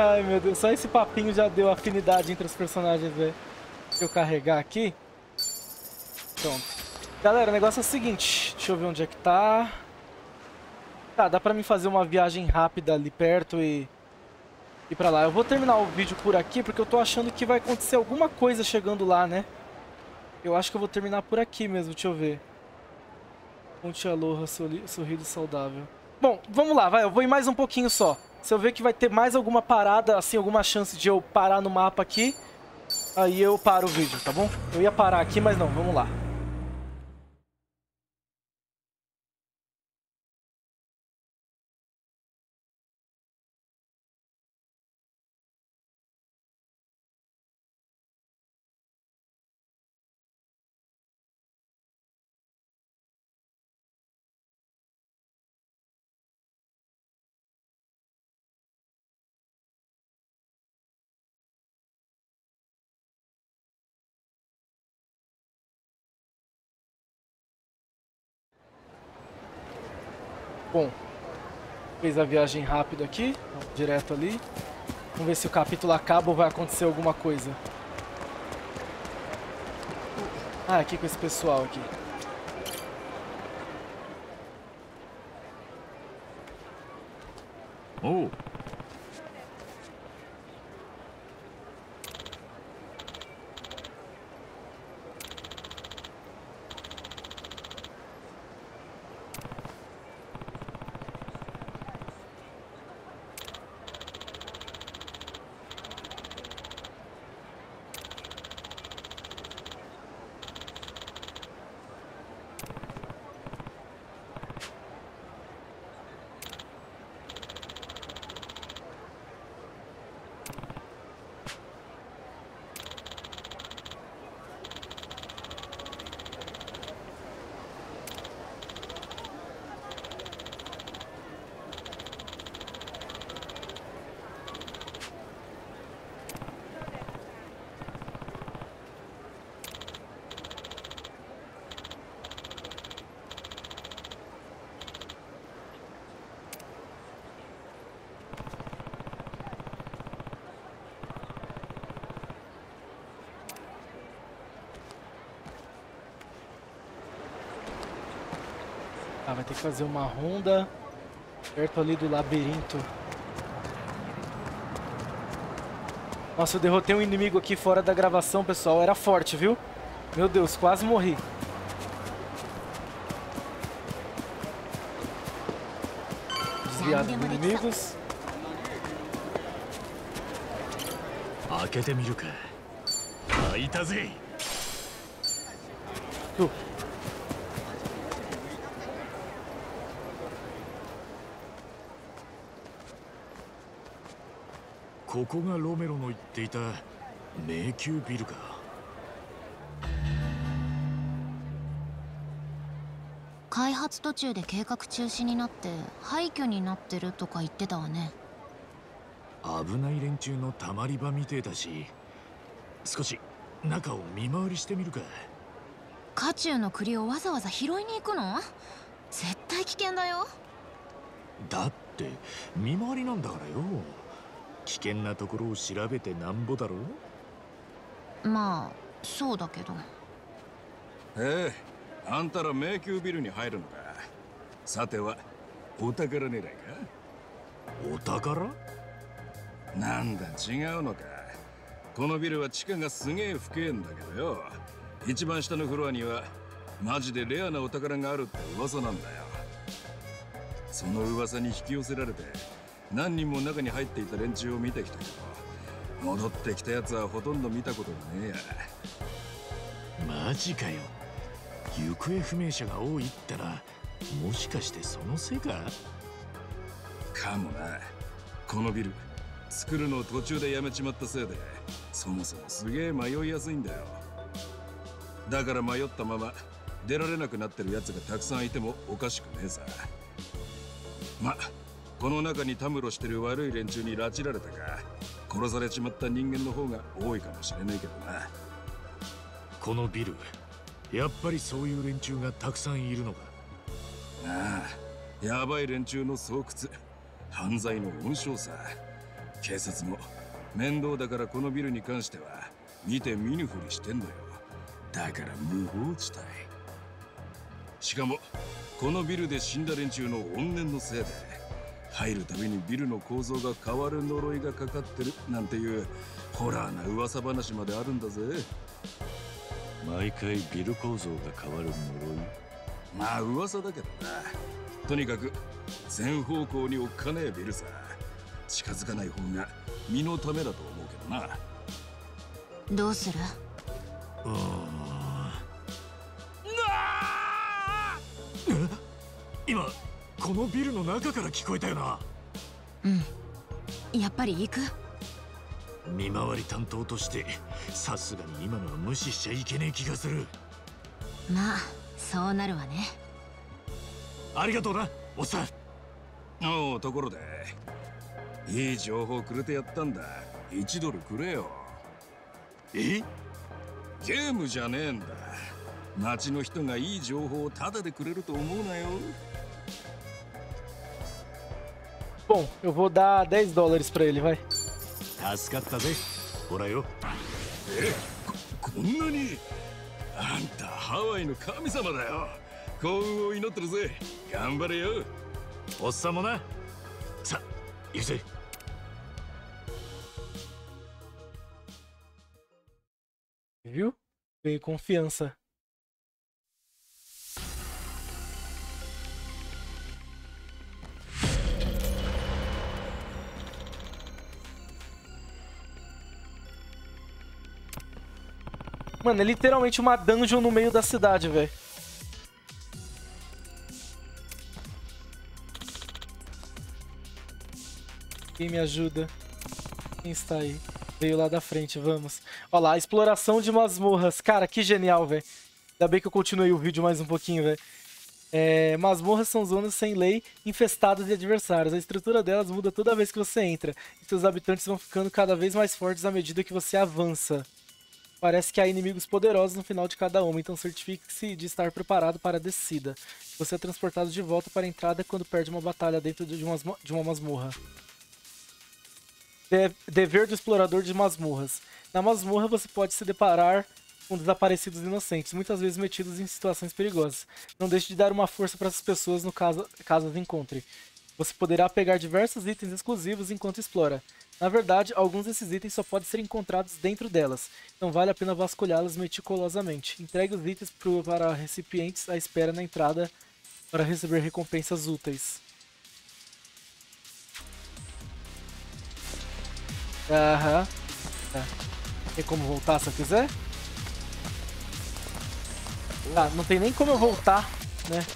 Ai, meu Deus, só esse papinho já deu afinidade entre os personagens, velho. Deixa eu carregar aqui. Pronto. Galera, o negócio é o seguinte. Deixa eu ver onde é que tá. Tá, dá pra mim fazer uma viagem rápida ali perto e ir pra lá. Eu vou terminar o vídeo por aqui, porque eu tô achando que vai acontecer alguma coisa chegando lá, né? Eu acho que eu vou terminar por aqui mesmo, deixa eu ver. Ponte Aloha, sorrido saudável. Bom, vamos lá, vai, eu vou ir mais um pouquinho só. Se eu ver que vai ter mais alguma parada, assim, alguma chance de eu parar no mapa aqui, aí eu paro o vídeo, tá bom? Eu ia parar aqui, mas não, vamos lá. Bom, fez a viagem rápido aqui, direto ali. Vamos ver se o capítulo acaba ou vai acontecer alguma coisa. Ah, aqui com esse pessoal aqui. Oh. Ah, vai ter que fazer uma ronda perto ali do labirinto. Nossa, eu derrotei um inimigo aqui fora da gravação, pessoal. Era forte, viu? Meu Deus, quase morri. Desviado dos inimigos. Uh.開発途中で計画中止になって廃墟になってるとか言ってたわね。危ない連中のたまり場みてえだし、少し中を見回りしてみるか。家中の栗をわざわざ拾いに行くの？絶対危険だよ。だって見回りなんだからよ。危険なところを調べてなんぼだろう。まあそうだけど。ええ、あんたら迷宮ビルに入るのか。さてはお宝狙いか。お宝？なんだ違うのか。このビルは地下がすげえ深えんだけどよ、一番下のフロアにはマジでレアなお宝があるって噂なんだよ。その噂に引き寄せられて何人も中に入っていた連中を見てきたけど、戻ってきたやつはほとんど見たことがねえや。マジかよ、行方不明者が多いったらもしかしてそのせいか？かもな。このビル作るのを途中でやめちまったせいでそもそもすげえ迷いやすいんだよ。だから迷ったまま出られなくなってるやつがたくさんいてもおかしくねえさ。ま、この中にたむろしてる悪い連中に拉致られたか殺されちまった人間の方が多いかもしれないけどな。このビルやっぱりそういう連中がたくさんいるのか？ああ、やばい連中の巣窟、犯罪の温床さ。警察も面倒だからこのビルに関しては見て見ぬふりしてんのよ。だから無法地帯。しかもこのビルで死んだ連中の怨念のせいで入るたびにビルの構造が変わる呪いがかかってるなんていうホラーな噂話まであるんだぜ。毎回ビル構造が変わる呪い、まあ噂だけどな。とにかく全方向におっかねえビルさ、近づかない方が身のためだと思うけどな。どうする？うーんなー今このビルの中から聞こえたよな。うん、やっぱり行く。見回り担当としてさすがに今のは無視しちゃいけねえ気がする。まあそうなるわね。ありがとうなおっさん。おお、ところでいい情報くれてやったんだ。いちドルくれよ。え？ゲームじゃねえんだ。町の人がいい情報をタダでくれると思うなよ。Bom, eu vou dar dez dólares para ele, vai. 助かったぜ。ほらよ。え、こ、こんなに？あんたハワイの神様だよ。幸運を祈ってるぜ。頑張れよ。おっさんもな。さ、行くぜ。Viu? Veio confiança. Mano, é literalmente uma dungeon no meio da cidade, velho. Quem me ajuda? Quem está aí? Veio lá da frente, vamos. Olha lá, exploração de masmorras. Cara, que genial, velho. Ainda bem que eu continuei o vídeo mais um pouquinho, velho. É, masmorras são zonas sem lei, infestadas de adversários. A estrutura delas muda toda vez que você entra. E seus habitantes vão ficando cada vez mais fortes à medida que você avança. Parece que há inimigos poderosos no final de cada uma, então certifique-se de estar preparado para a descida. Você é transportado de volta para a entrada quando perde uma batalha dentro de uma, de uma masmorra. De dever do explorador de masmorras. Na masmorra você pode se deparar com desaparecidos inocentes, muitas vezes metidos em situações perigosas. Não deixe de dar uma força para essas pessoas no caso, caso as encontre. Você poderá pegar diversos itens exclusivos enquanto explora. Na verdade, alguns desses itens só podem ser encontrados dentro delas, então vale a pena vasculhá-las meticulosamente. Entregue os itens pro, para recipientes à espera na entrada para receber recompensas úteis. Aham. Tá. Tem como voltar se eu quiser? Ah, não tem nem como eu voltar, né?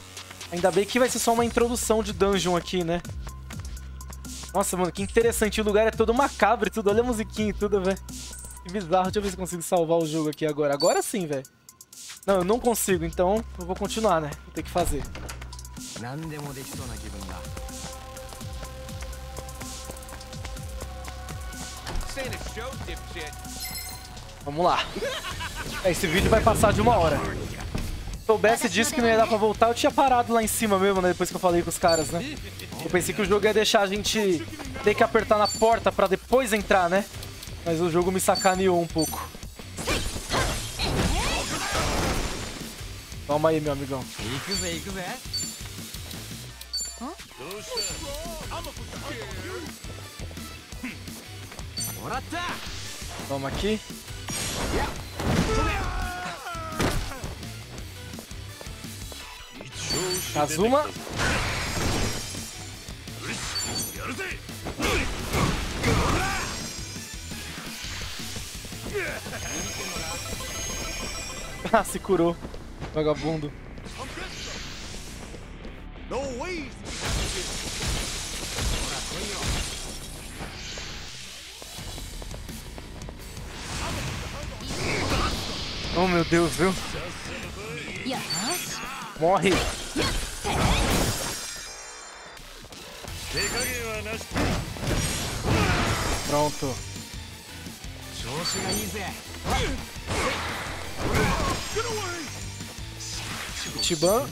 Ainda bem que vai ser só uma introdução de dungeon aqui, né? Nossa, mano, que interessante. O lugar é todo macabro e tudo. Olha a musiquinha e tudo, velho. Que bizarro. Deixa eu ver se eu consigo salvar o jogo aqui agora. Agora sim, velho. Não, eu não consigo, então eu vou continuar, né? Vou ter que fazer. Vamos lá. Esse vídeo vai passar de uma hora. Se eu soubesse disso que não ia dar pra voltar, eu tinha parado lá em cima mesmo, né? Depois que eu falei com os caras, né? Eu pensei que o jogo ia deixar a gente ter que apertar na porta pra depois entrar, né? Mas o jogo me sacaneou um pouco. Toma aí, meu amigão. もらった。おまき。カズマ。Ah, se curou, vagabundo. Oh, meu Deus, viu? Morre. Pronto. Tiban.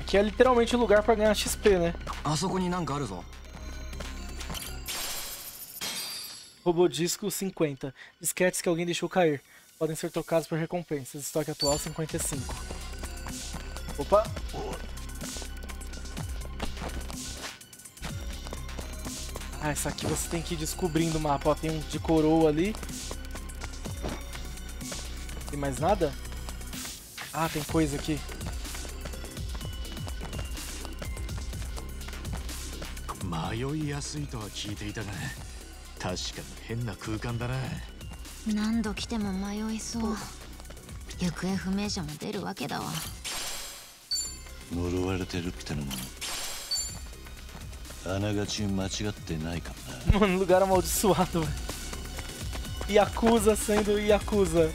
Aqui é literalmente o lugar pra ganhar X P, né? Robodisco cinquenta. Disquetes que alguém deixou cair. Podem ser trocados por recompensas. Estoque atual cinquenta e cinco. Opa! Ah, essa aqui você tem que ir descobrindo o mapa. Ó, tem um de coroa ali. Tem mais nada? Ah, tem coisa aqui. Mano, lugar amaldiçoado, velho. Yakuza sendo Yakuza.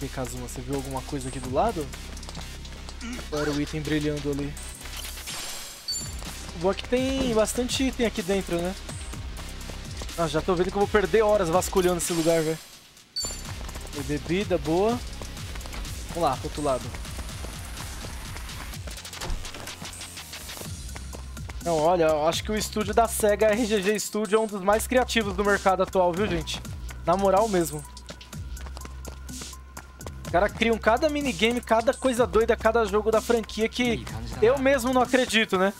E Kazuma, você viu alguma coisa aqui do lado? Olha o item brilhando ali. Boa que tem bastante item aqui dentro, né? Ah, já tô vendo que eu vou perder horas vasculhando esse lugar, velho. Bebida, boa. Vamos lá, pro outro lado. Não, olha, eu acho que o estúdio da SEGA, R G G Studio, é um dos mais criativos do mercado atual, viu, gente? Na moral mesmo. Os caras criam cada minigame, cada coisa doida, cada jogo da franquia que eu mesmo não acredito, né?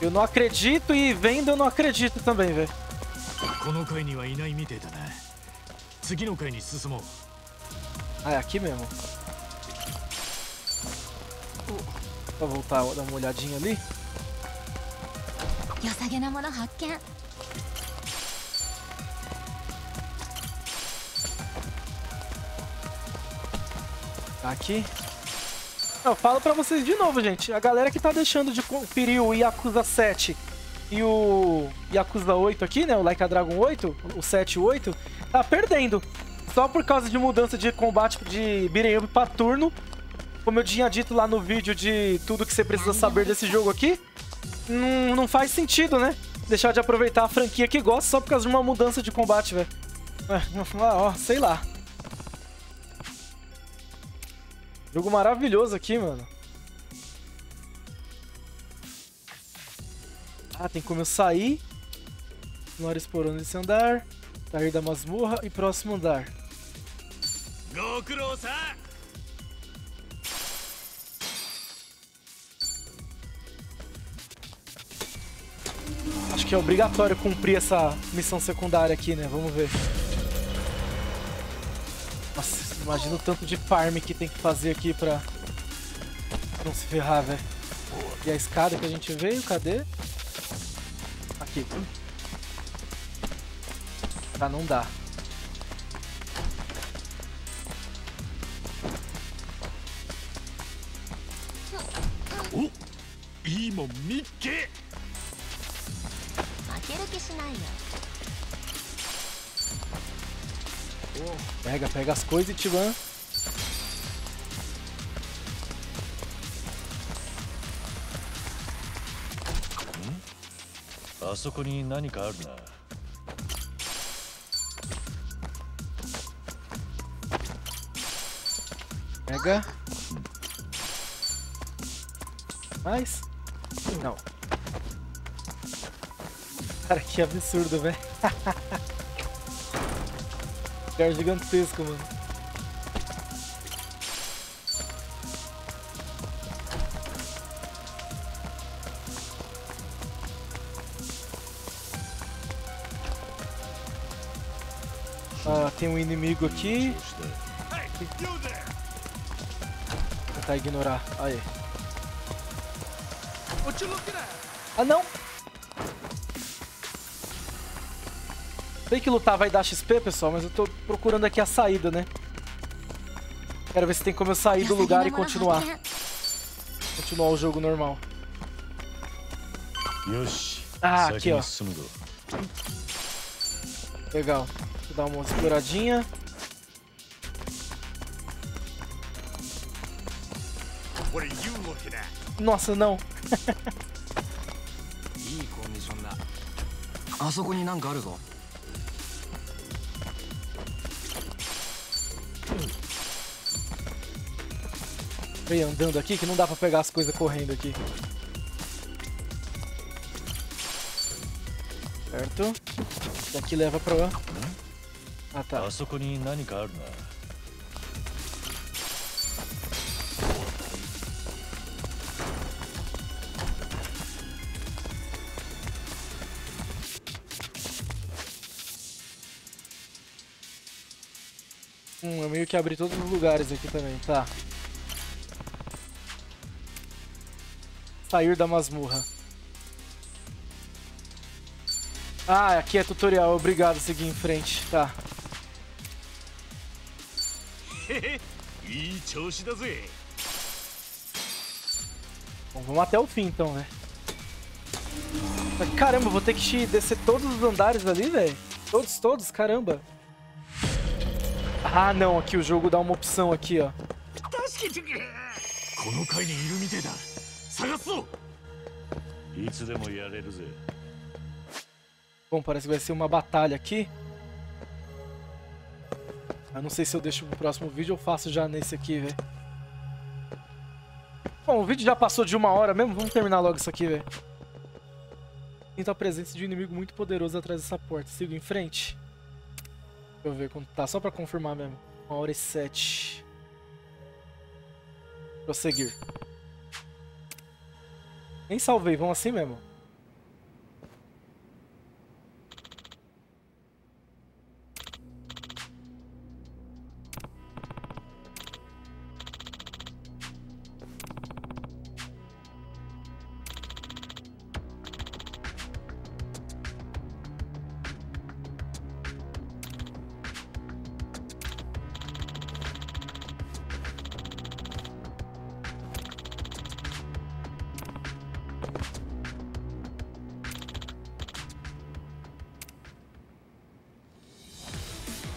Eu não acredito e vendo eu não acredito também, velho. Ah, é aqui mesmo. Vou voltar, dar uma olhadinha ali. Tá aqui. Eu falo pra vocês de novo, gente. A galera que tá deixando de conferir o Yakuza sete e o Yakuza oito aqui, né? O Like a Dragon oito, o sete e oito, tá perdendo. Só por causa de mudança de combate de beat'em up pra turno. Como eu tinha dito lá no vídeo de tudo que você precisa saber desse jogo aqui, não, não faz sentido, né? Deixar de aproveitar a franquia que gosta só por causa de uma mudança de combate, velho. Ó, sei lá. Jogo maravilhoso aqui, mano. Ah, tem como eu sair. Continuar explorando esse andar. Sair da masmorra e próximo andar. Acho que é obrigatório cumprir essa missão secundária aqui, né? Vamos ver. Nossa. Imagina o tanto de farm que tem que fazer aqui pra não se ferrar, velho. E a escada que a gente veio, cadê? Aqui. Tá, não dá. Oh! Imo Mickey! Pega, pega as coisas, Tiban. Pega. Mais? Não. Cara, que absurdo, velho. Lugar gigantesco, mano. Ah, tem um inimigo aqui. Vou tentar ignorar. Aí. Ah, não! Sei que lutar vai dar X P, pessoal, mas eu tô procurando aqui a saída, né? Quero ver se tem como eu sair do lugar e continuar. Continuar o jogo normal. Ah, aqui, ó. Legal. Deixa eu dar uma exploradinha. Nossa, não! Vem andando aqui que não dá pra pegar as coisas correndo aqui. Certo. Daqui leva pra lá. Ah, tá. Hum, eu meio que abri todos os lugares aqui também, tá. Sair da masmorra. Ah, aqui é tutorial, obrigado, seguir em frente, tá. Bom, vamos até o fim então, né? Caramba, vou ter que descer todos os andares ali, velho. Todos, todos, caramba. Ah, não, aqui o jogo dá uma opção aqui, ó. Bom, parece que vai ser uma batalha aqui. Eu não sei se eu deixo pro próximo vídeo ou faço já nesse aqui, velho. Bom, o vídeo já passou de uma hora mesmo, vamos terminar logo isso aqui, velho. Sinto a presença de um inimigo muito poderoso atrás dessa porta. Sigo em frente. Deixa eu ver quanto tá, só pra confirmar mesmo. uma hora e sete. Prosseguir. Nem salvei, vão assim mesmo.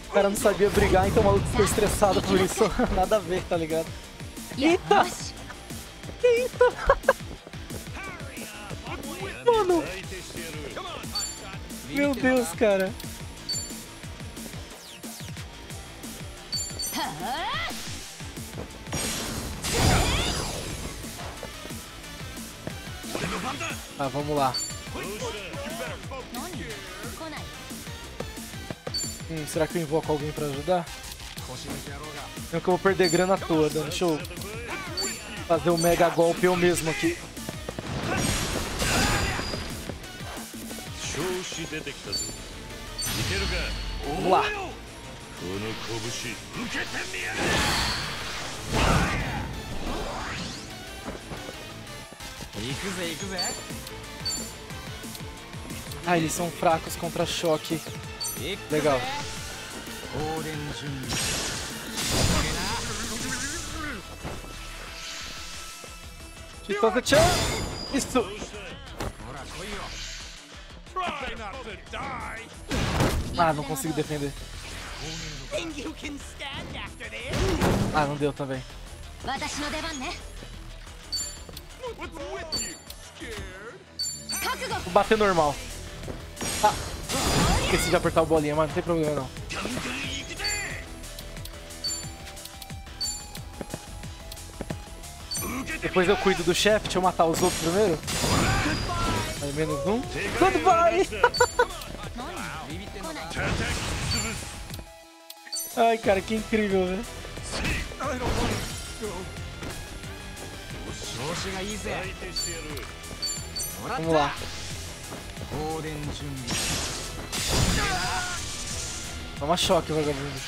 O cara não sabia brigar, então o maluco ficou estressado por isso. Nada a ver, tá ligado? Eita! Que isso? Mano! Meu Deus, cara! Ah, vamos lá. Hum, será que eu invoco alguém pra ajudar? Não que eu vou perder grana toda. Deixa eu fazer um mega golpe eu mesmo aqui. Vamos lá. Ah, eles são fracos contra choque. Legal. Chitoka-chan! Isso! Ah, não consigo defender. Ah, não deu também. Vou bater normal. Ah! Esqueci de apertar o bolinha, mas não tem problema não. Depois eu cuido do chefe, deixa eu matar os outros primeiro. Aí 目のゴンゴッドバイAi, cara, que incrível, né? Vamos lá. Toma choque, vagabundo.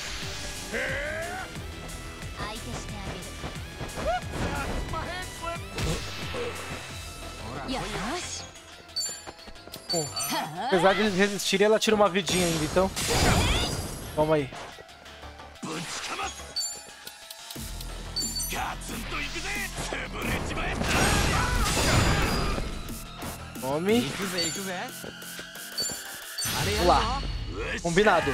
Bom, apesar de eles resistirem, ela tira uma vidinha ainda, então. Vamos aí.Homem. Vamos lá. Combinado.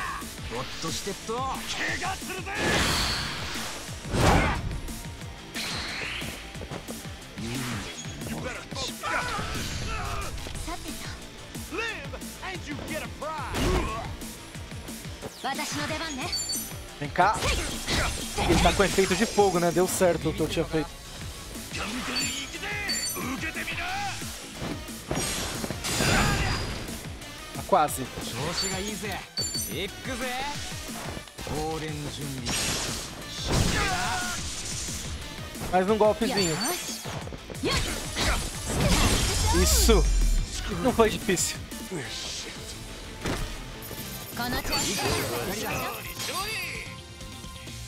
Vem cá. Ele tá com efeito de fogo, né? Deu certo o que eu tinha feito.Quase. Mais um golpezinho. Isso. Não foi difícil.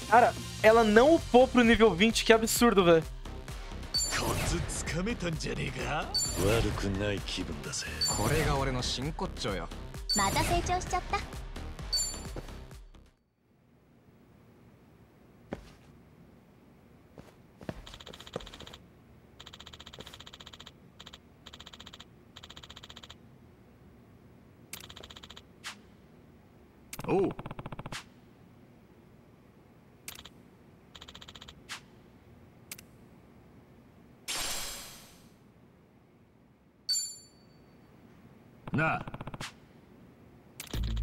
Cara, ela não upou pro nível vinte, que absurdo, velho. Oh.なあねえ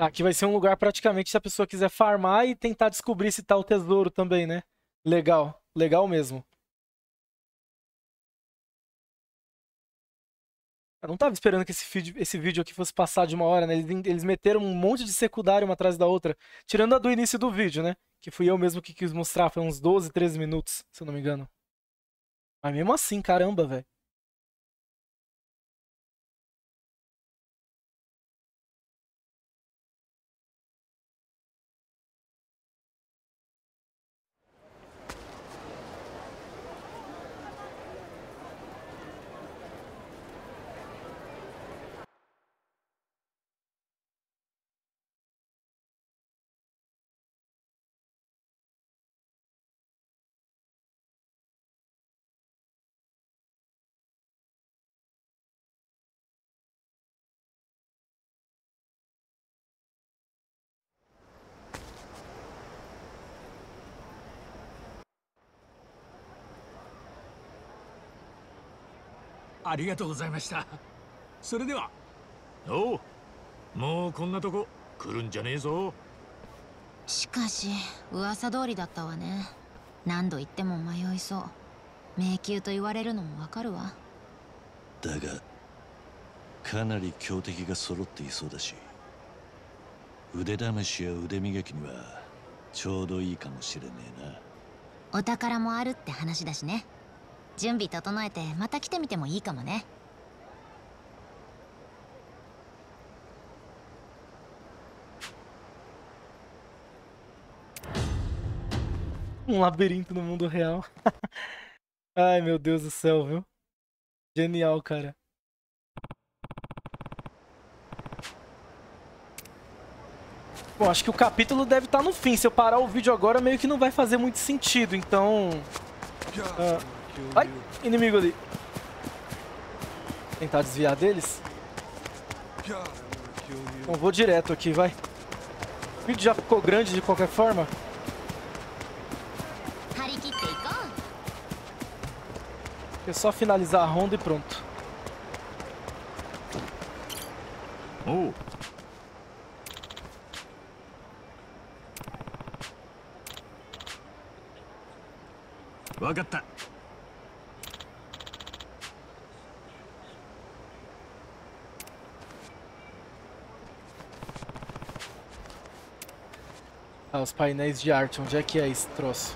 Aqui vai ser um lugar praticamente se a pessoa quiser farmar e tentar descobrir se tá o tesouro também, né? Legal, legal mesmo. Eu não tava esperando que esse vídeo, esse vídeo aqui fosse passar de uma hora, né? Eles, eles meteram um monte de secundário uma atrás da outra, tirando a do início do vídeo, né? Que fui eu mesmo que quis mostrar, foi uns doze, treze minutos, se eu não me engano. Mas mesmo assim, caramba, velho.ありがとうございました。それでは。おう、もうこんなとこ来るんじゃねえぞ。しかし、噂通りだったわね。何度言っても迷いそう。迷宮と言われるのもわかるわ。だが、かなり強敵が揃っていそうだし、腕試しや腕磨きにはちょうどいいかもしれねえな。お宝もあるって話だしね。準備整えてまた来てみてもいいかもね。Um labirinto no mundo real. Ai, meu Deus do céu, viu? Genial, cara. Bom, acho que o capítulo deve estar no fim. Se eu parar o vídeo agora, meio que não vai fazer muito sentido, então... Uh... Ai, inimigo ali. tentar desviar deles. Então vou direto aqui, vai. O vídeo já ficou grande de qualquer forma. É só finalizar a ronda e pronto. Oh. Vagatta. Ah, os painéis de arte, onde é que é esse troço?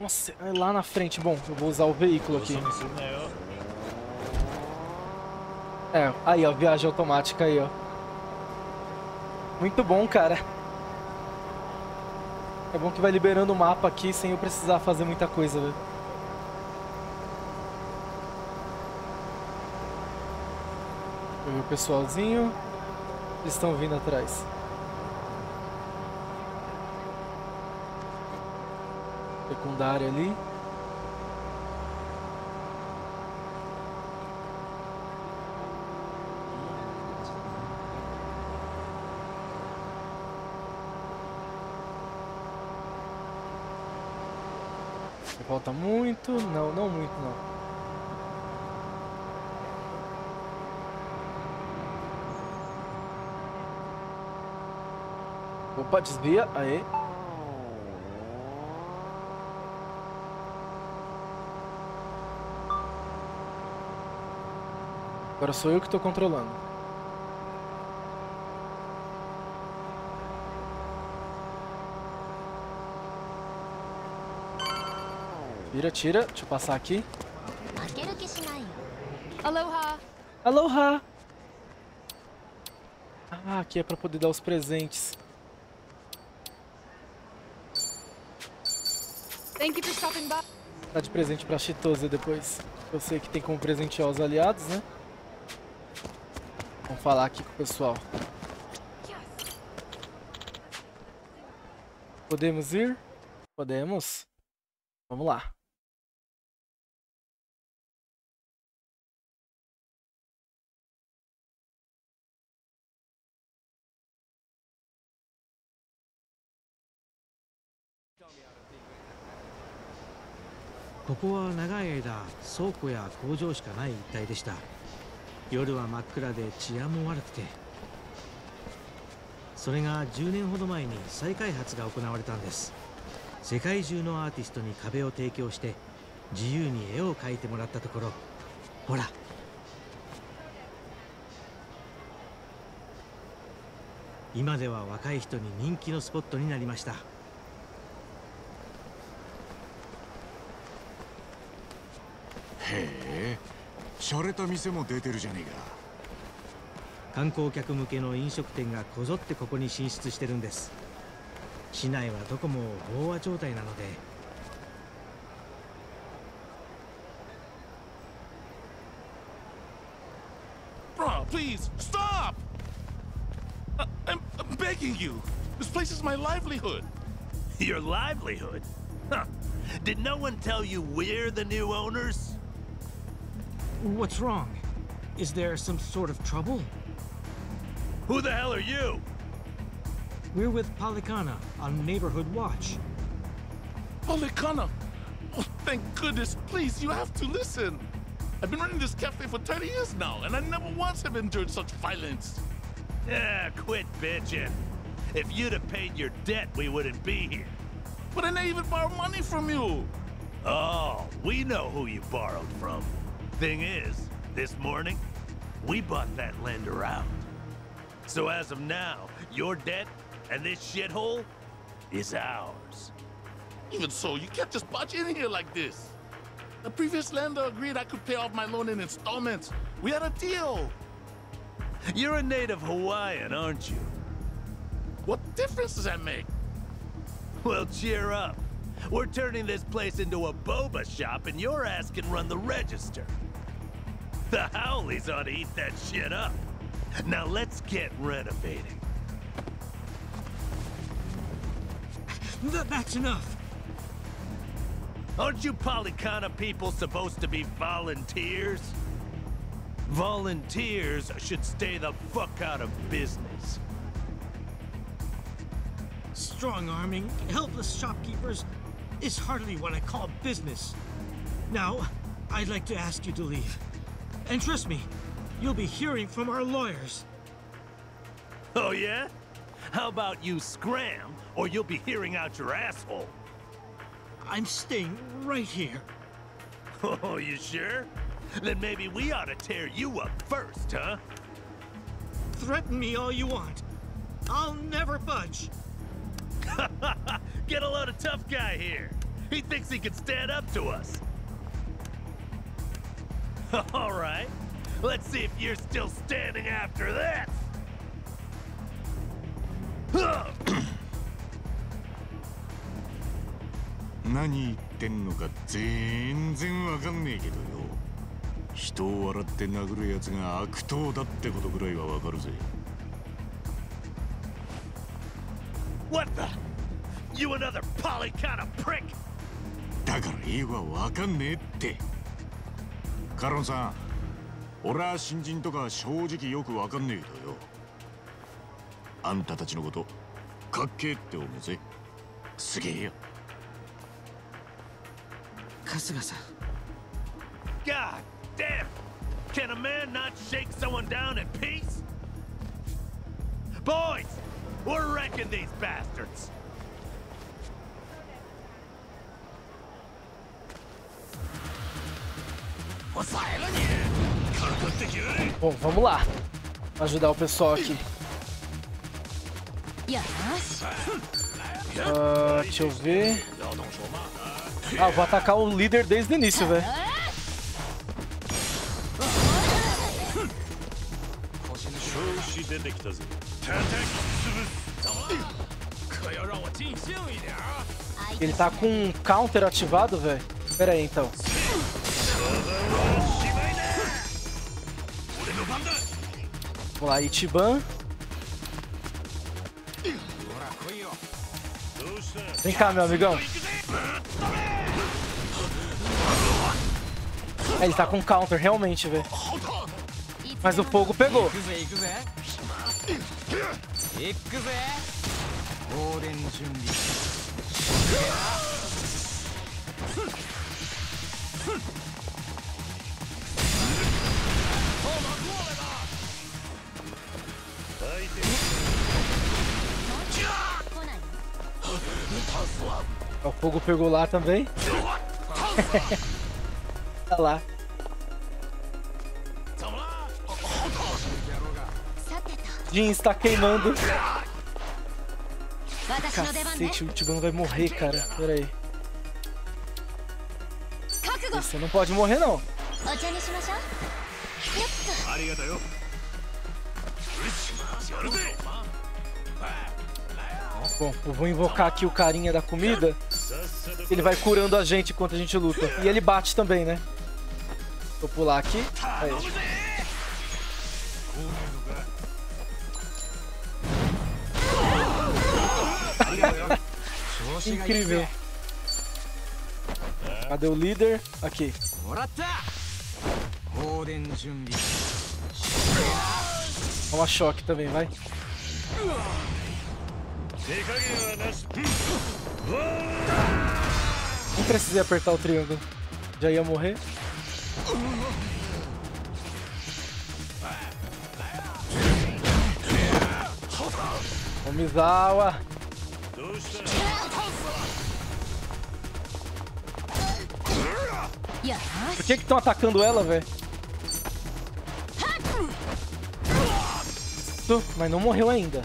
Nossa, é lá na frente. Bom, eu vou usar o veículo aqui. É, aí ó, viagem automática aí ó. Muito bom, cara. É bom que vai liberando o mapa aqui sem eu precisar fazer muita coisa, velho. Eu vi o pessoalzinho. Eles estão vindo atrás. Secundária ali. Falta muito? Não, não muito não. Opa, desvia, aí. Agora sou eu que estou controlando. Vira, tira. Deixa eu passar aqui. Aloha! Aloha! Ah, aqui é para poder dar os presentes. Dá de presente pra Chitosa depois. Eu sei que tem como presentear os aliados, né? Vamos falar aqui com o pessoal. Podemos ir? Podemos? Vamos lá.ここは長い間倉庫や工場しかない一帯でした。夜は真っ暗で治安も悪くて、それがじゅうねんほど前に再開発が行われたんです。世界中のアーティストに壁を提供して自由に絵を描いてもらったところ、ほら今では若い人に人気のスポットになりました。 へえ、洒落た店も出てるじゃねえか。観光客向けの飲食店がこぞってここに進出してるんです。市内はどこも飽和状態なので。Bro, please stop! I'm begging you. This place is my livelihood. Your livelihood? Huh. Did no one tell you we're the new owners? What's wrong? Is there some sort of trouble? Who the hell are you? We're with Policana on Neighborhood Watch. Policana? Oh, thank goodness, please, you have to listen. I've been running this cafe for thirty years now, and I never once have endured such violence. Yeah, quit bitching. If you'd have paid your debt, we wouldn't be here. But I didn't even borrow money from you. Oh, we know who you borrowed from. Thing is, this morning, we bought that lender out. So as of now, your debt and this shithole is ours. Even so, you can't just barge in here like this. The previous lender agreed I could pay off my loan in installments. We had a deal. You're a native Hawaiian, aren't you? What difference does that make? Well, cheer up. We're turning this place into a boba shop, and your ass can run the register. The Howleys ought to eat that shit up. Now let's get renovating. Th that's enough. Aren't you Polycana people supposed to be volunteers? Volunteers should stay the fuck out of business. Strong-arming helpless shopkeepers is hardly what I call business. Now, I'd like to ask you to leave. And trust me, you'll be hearing from our lawyers. Oh yeah? How about you scram, or you'll be hearing out your asshole. I'm staying right here. Oh, you sure? Then maybe we ought to tear you up first, huh? Threaten me all you want. I'll never budge. Get a load of tough guy here. He thinks he can stand up to us. All right. Let's see if you're still standing after that.何言ってんのか全然わかんねえけどよ。人を笑って殴るやつが悪党だってことぐらいはわかるぜ。What the? You another Polycana prick! だから言えばわかんねえって。カロンさん、俺は新人とか正直よくわかんねえけどよ。あんたたちのことかっけえって思うぜ。すげえよ。Kasugaさん。God damn! Can a man not shake someone down at peace? Boys! We're wrecking these bastards! Bom, vamos lá. Ajudar o pessoal aqui. Uh, deixa eu ver... Ah, vou atacar o líder desde o início, velho. Ele tá com um counter ativado, velho. Pera aí, então. Vamos lá, Ichiban. Vem cá, meu amigão. É, ele tá com counter, realmente, velho. Mas o fogo pegou. O fogo pegou lá também. Tá lá. Jin está queimando. Cacete, o Ichiban vai morrer, cara. Pera aí. Você não pode morrer, não. Bom, eu vou invocar aqui o carinha da comida. Ele vai curando a gente enquanto a gente luta. E ele bate também, né? Vou pular aqui. Aí. Incrível. Cadê o líder? Aqui. Toma choque também, vai. Não precisei apertar o triângulo. Já ia morrer. Omizawa. Por que que estão atacando ela, velho? Mas não morreu ainda.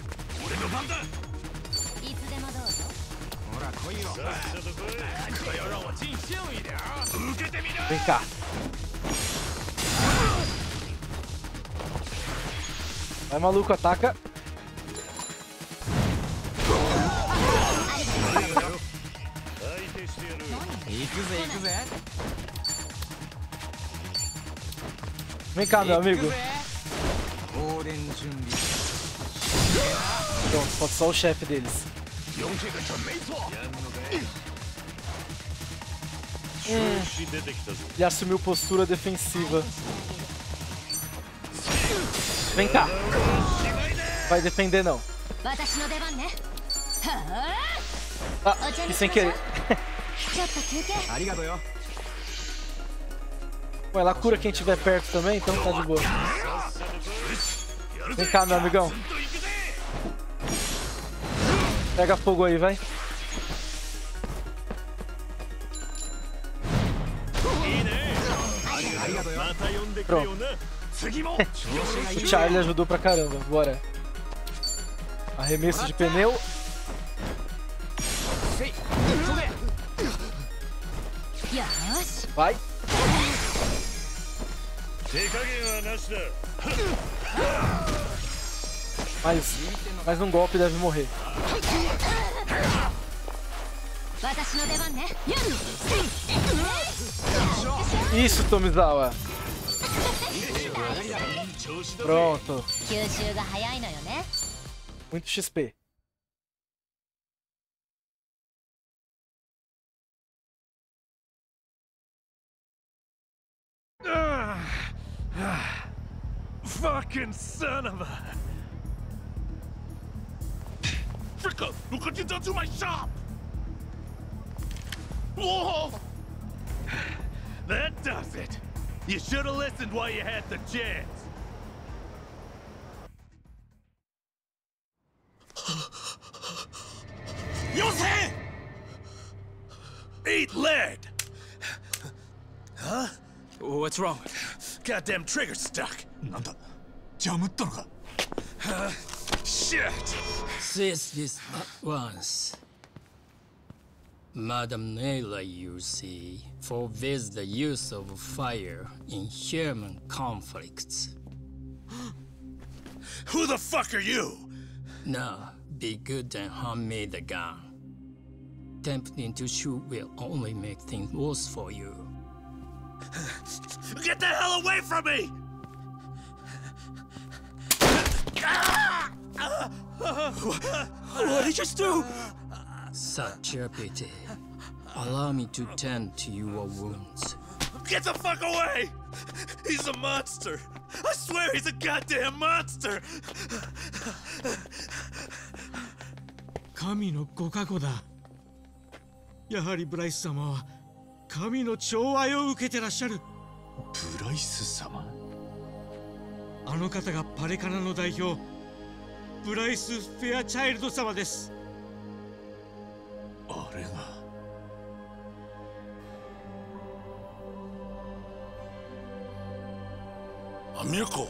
Vem cá. Vai, maluco, ataca. Vem cá, meu amigo. Pronto, falta só o chefe deles. E assumiu postura defensiva. Vem cá. Vai defender não. Ah, e sem querer. Ué, ela cura quem estiver perto também, então tá de boa. Vem cá, meu amigão. Pega fogo aí, vai. Pronto. O Charlie ajudou pra caramba, bora. Arremesso de pneu. Vai. Mas, mas um golpe deve morrer. Isso, Tomizawa. Pronto. Muito X P. Fucking son of a... Fricker, look what you done to my shop! Whoa! That does it! You should have listened while you had the chance! Yose! Eat lead! Huh? What's wrong? Goddamn trigger stuck! Nanda? Uh, shit! Says this at once. Madam Naylor, you see, forbids the use of fire in human conflicts. Who the fuck are you? Now, be good and hand me the gun. Attempting to shoot will only make things worse for you. Get the hell away from me! What did you just do? Such a pity. Allow me to tend to your wounds. Get the fuck away! He's a monster! I swear he's a goddamn monster! Kami no gokago da. Yahari Bryce-sama wa Kami no chouai o ukete rasharu. Bryce-sama? あの方がパレカナの代表、ブライス・フェアチャイルド様です。あれがA miracle!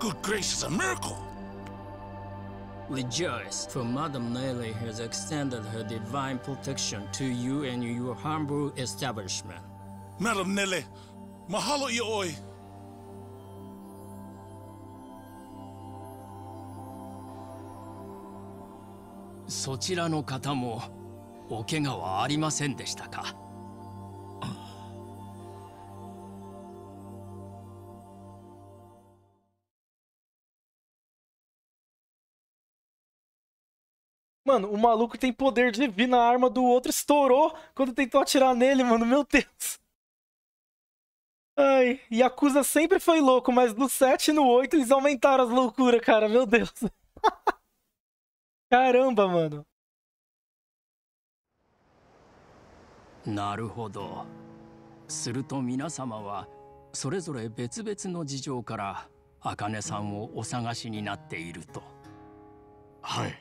Good gracious, a miracle! Rejoice, for Madame Naylor has extended her divine protection to you and your humble establishment. Madame Naylor, mahalo ioi! Mano, o maluco tem poder divino, a arma do outro estourou quando tentou atirar nele, mano, meu Deus. Ai, Yakuza sempre foi louco, mas no sete e no oito eles aumentaram as loucuras, cara, meu Deus. Caramba, mano. Naruhodo. Suruto minasama wa sorezore betsubetsu no jijou kara Akane-san wo osagashi ni natte iru to. Hai.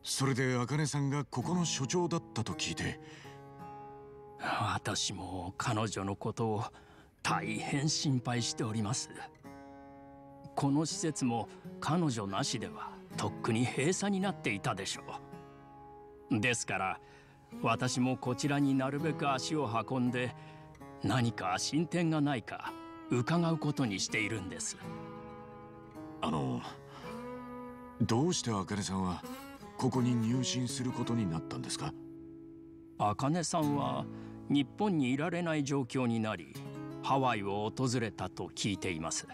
Sore de Akane-san ga koko no shochou datta to kiite. Watashi mo kanojo no koto wo taihen shinpai shite orimasu. Kono shisetsu mo kanojo nashi de wa とっくに閉鎖になっていたでしょう。ですから、私もこちらになるべく足を運んで、何か進展がないか伺うことにしているんです。あの、どうして茜さんはここに入信することになったんですか？茜さんは日本にいられない状況になり、ハワイを訪れたと聞いています。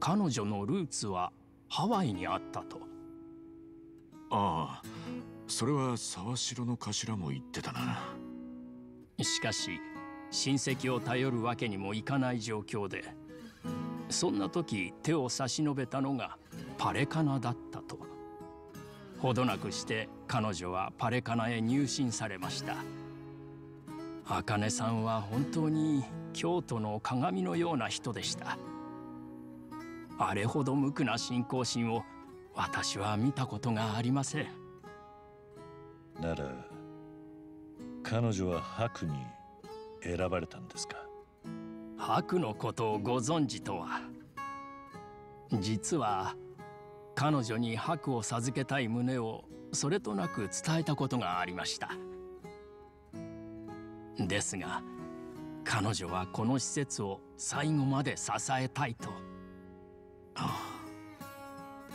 彼女のルーツは ハワイにあったと。ああ、それは沢城の頭も言ってたな。しかし親戚を頼るわけにもいかない状況で、そんな時手を差し伸べたのがパレカナだったと。ほどなくして彼女はパレカナへ入信されました。茜さんは本当に京都の鏡のような人でした。あれほど無垢な信仰心を私は見たことがありません。なら彼女は白に選ばれたんですか？白のことをご存知とは。実は彼女に白を授けたい旨をそれとなく伝えたことがありました。ですが彼女はこの施設を最後まで支えたいと。ああ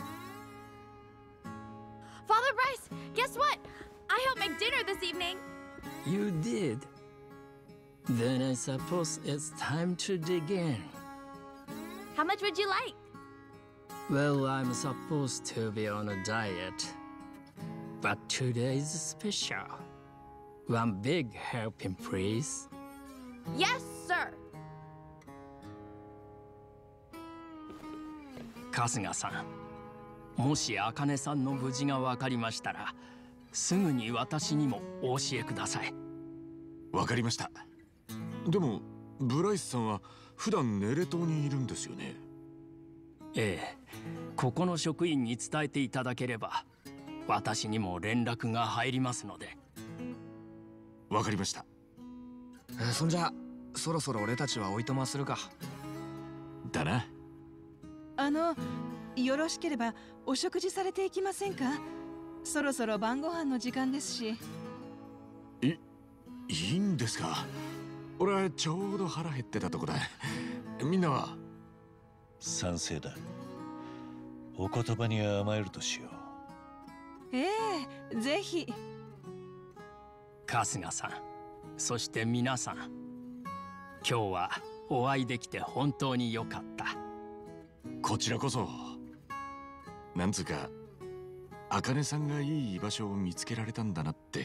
Father Bryce, guess what? I helped make dinner this evening. You did? Then I suppose it's time to dig in. How much would you like? Well, I'm supposed to be on a diet. But today is special. One big helping, please. Yes, sir. Kasuga-san.もし茜さんの無事が分かりましたら、すぐに私にもお教えください。分かりました。でもブライスさんは普段ネレ島にいるんですよね？ええ、ここの職員に伝えていただければ私にも連絡が入りますので。分かりました。そんじゃそろそろ俺たちはおいとまするか。だな。あのよろしければお食事されていきませんか？そろそろ晩ご飯の時間ですし。い、いいんですか？俺はちょうど腹減ってたとこだ。みんなは賛成だ。お言葉に甘えるとしよう。ええ、ぜひ。春日さん、そして皆さん、今日はお会いできて本当に良かった。こちらこそ。なんつうか、茜さんがいい居場所を見つけられたんだなって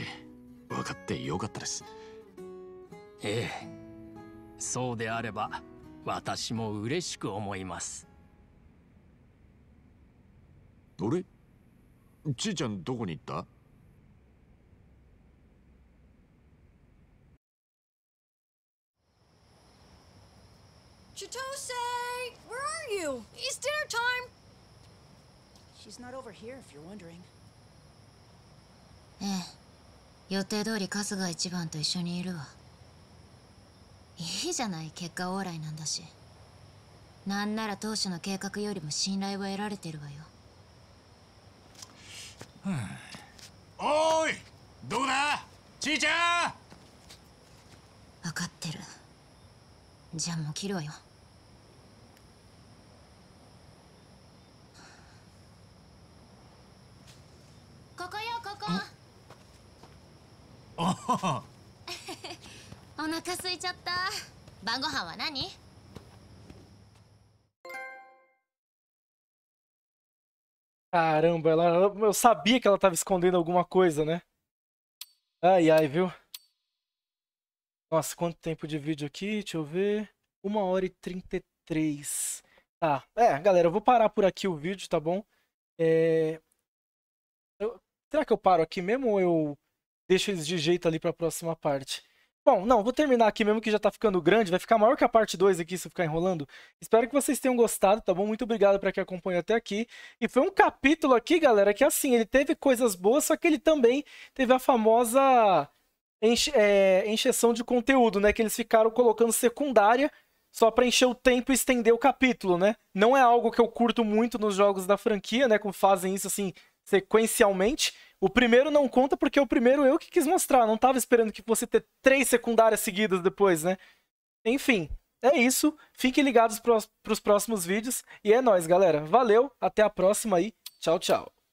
分かってよかったです。ええ、そうであれば私も嬉しく思います。あれ？ちいちゃんどこに行った？ちょとせー、where are you? It's dinner time!She's not over here, if you're wondering. ええ、予定通り春日一番と一緒にいるわ。いいじゃない、結果往来なんだし。なんなら当初の計画よりも信頼は得られてるわよ。おーい、どこだ、ちいちゃん。分かってる。じゃあもう切るわよ。ここよ、ここ。あお腹空いちゃった。晩ご飯は何？Caramba, ela, eu sabia que ela estava escondendo alguma coisa, né? Ai, ai, viu? Nossa, quanto tempo de vídeo aqui? Deixa eu ver. uma hora e trinta e três. Tá. É, galera, eu vou parar por aqui o vídeo, tá bom? É... Eu... Será que eu paro aqui mesmo ou eu deixo eles de jeito ali pra próxima parte? Bom, não, vou terminar aqui mesmo que já tá ficando grande. Vai ficar maior que a parte dois aqui se eu ficar enrolando. Espero que vocês tenham gostado, tá bom? Muito obrigado pra quem acompanhou até aqui. E foi um capítulo aqui, galera, que assim, ele teve coisas boas, só que ele também teve a famosa enche, é, encheção de conteúdo, né? Que eles ficaram colocando secundária só pra encher o tempo e estender o capítulo, né? Não é algo que eu curto muito nos jogos da franquia, né? Como fazem isso assim, sequencialmente. O primeiro não conta porque o primeiro eu que quis mostrar. Não tava esperando que fosse ter três secundárias seguidas depois, né? Enfim, é isso. Fiquem ligados pros próximos vídeos. E é nóis, galera. Valeu, até a próxima aí. Tchau, tchau.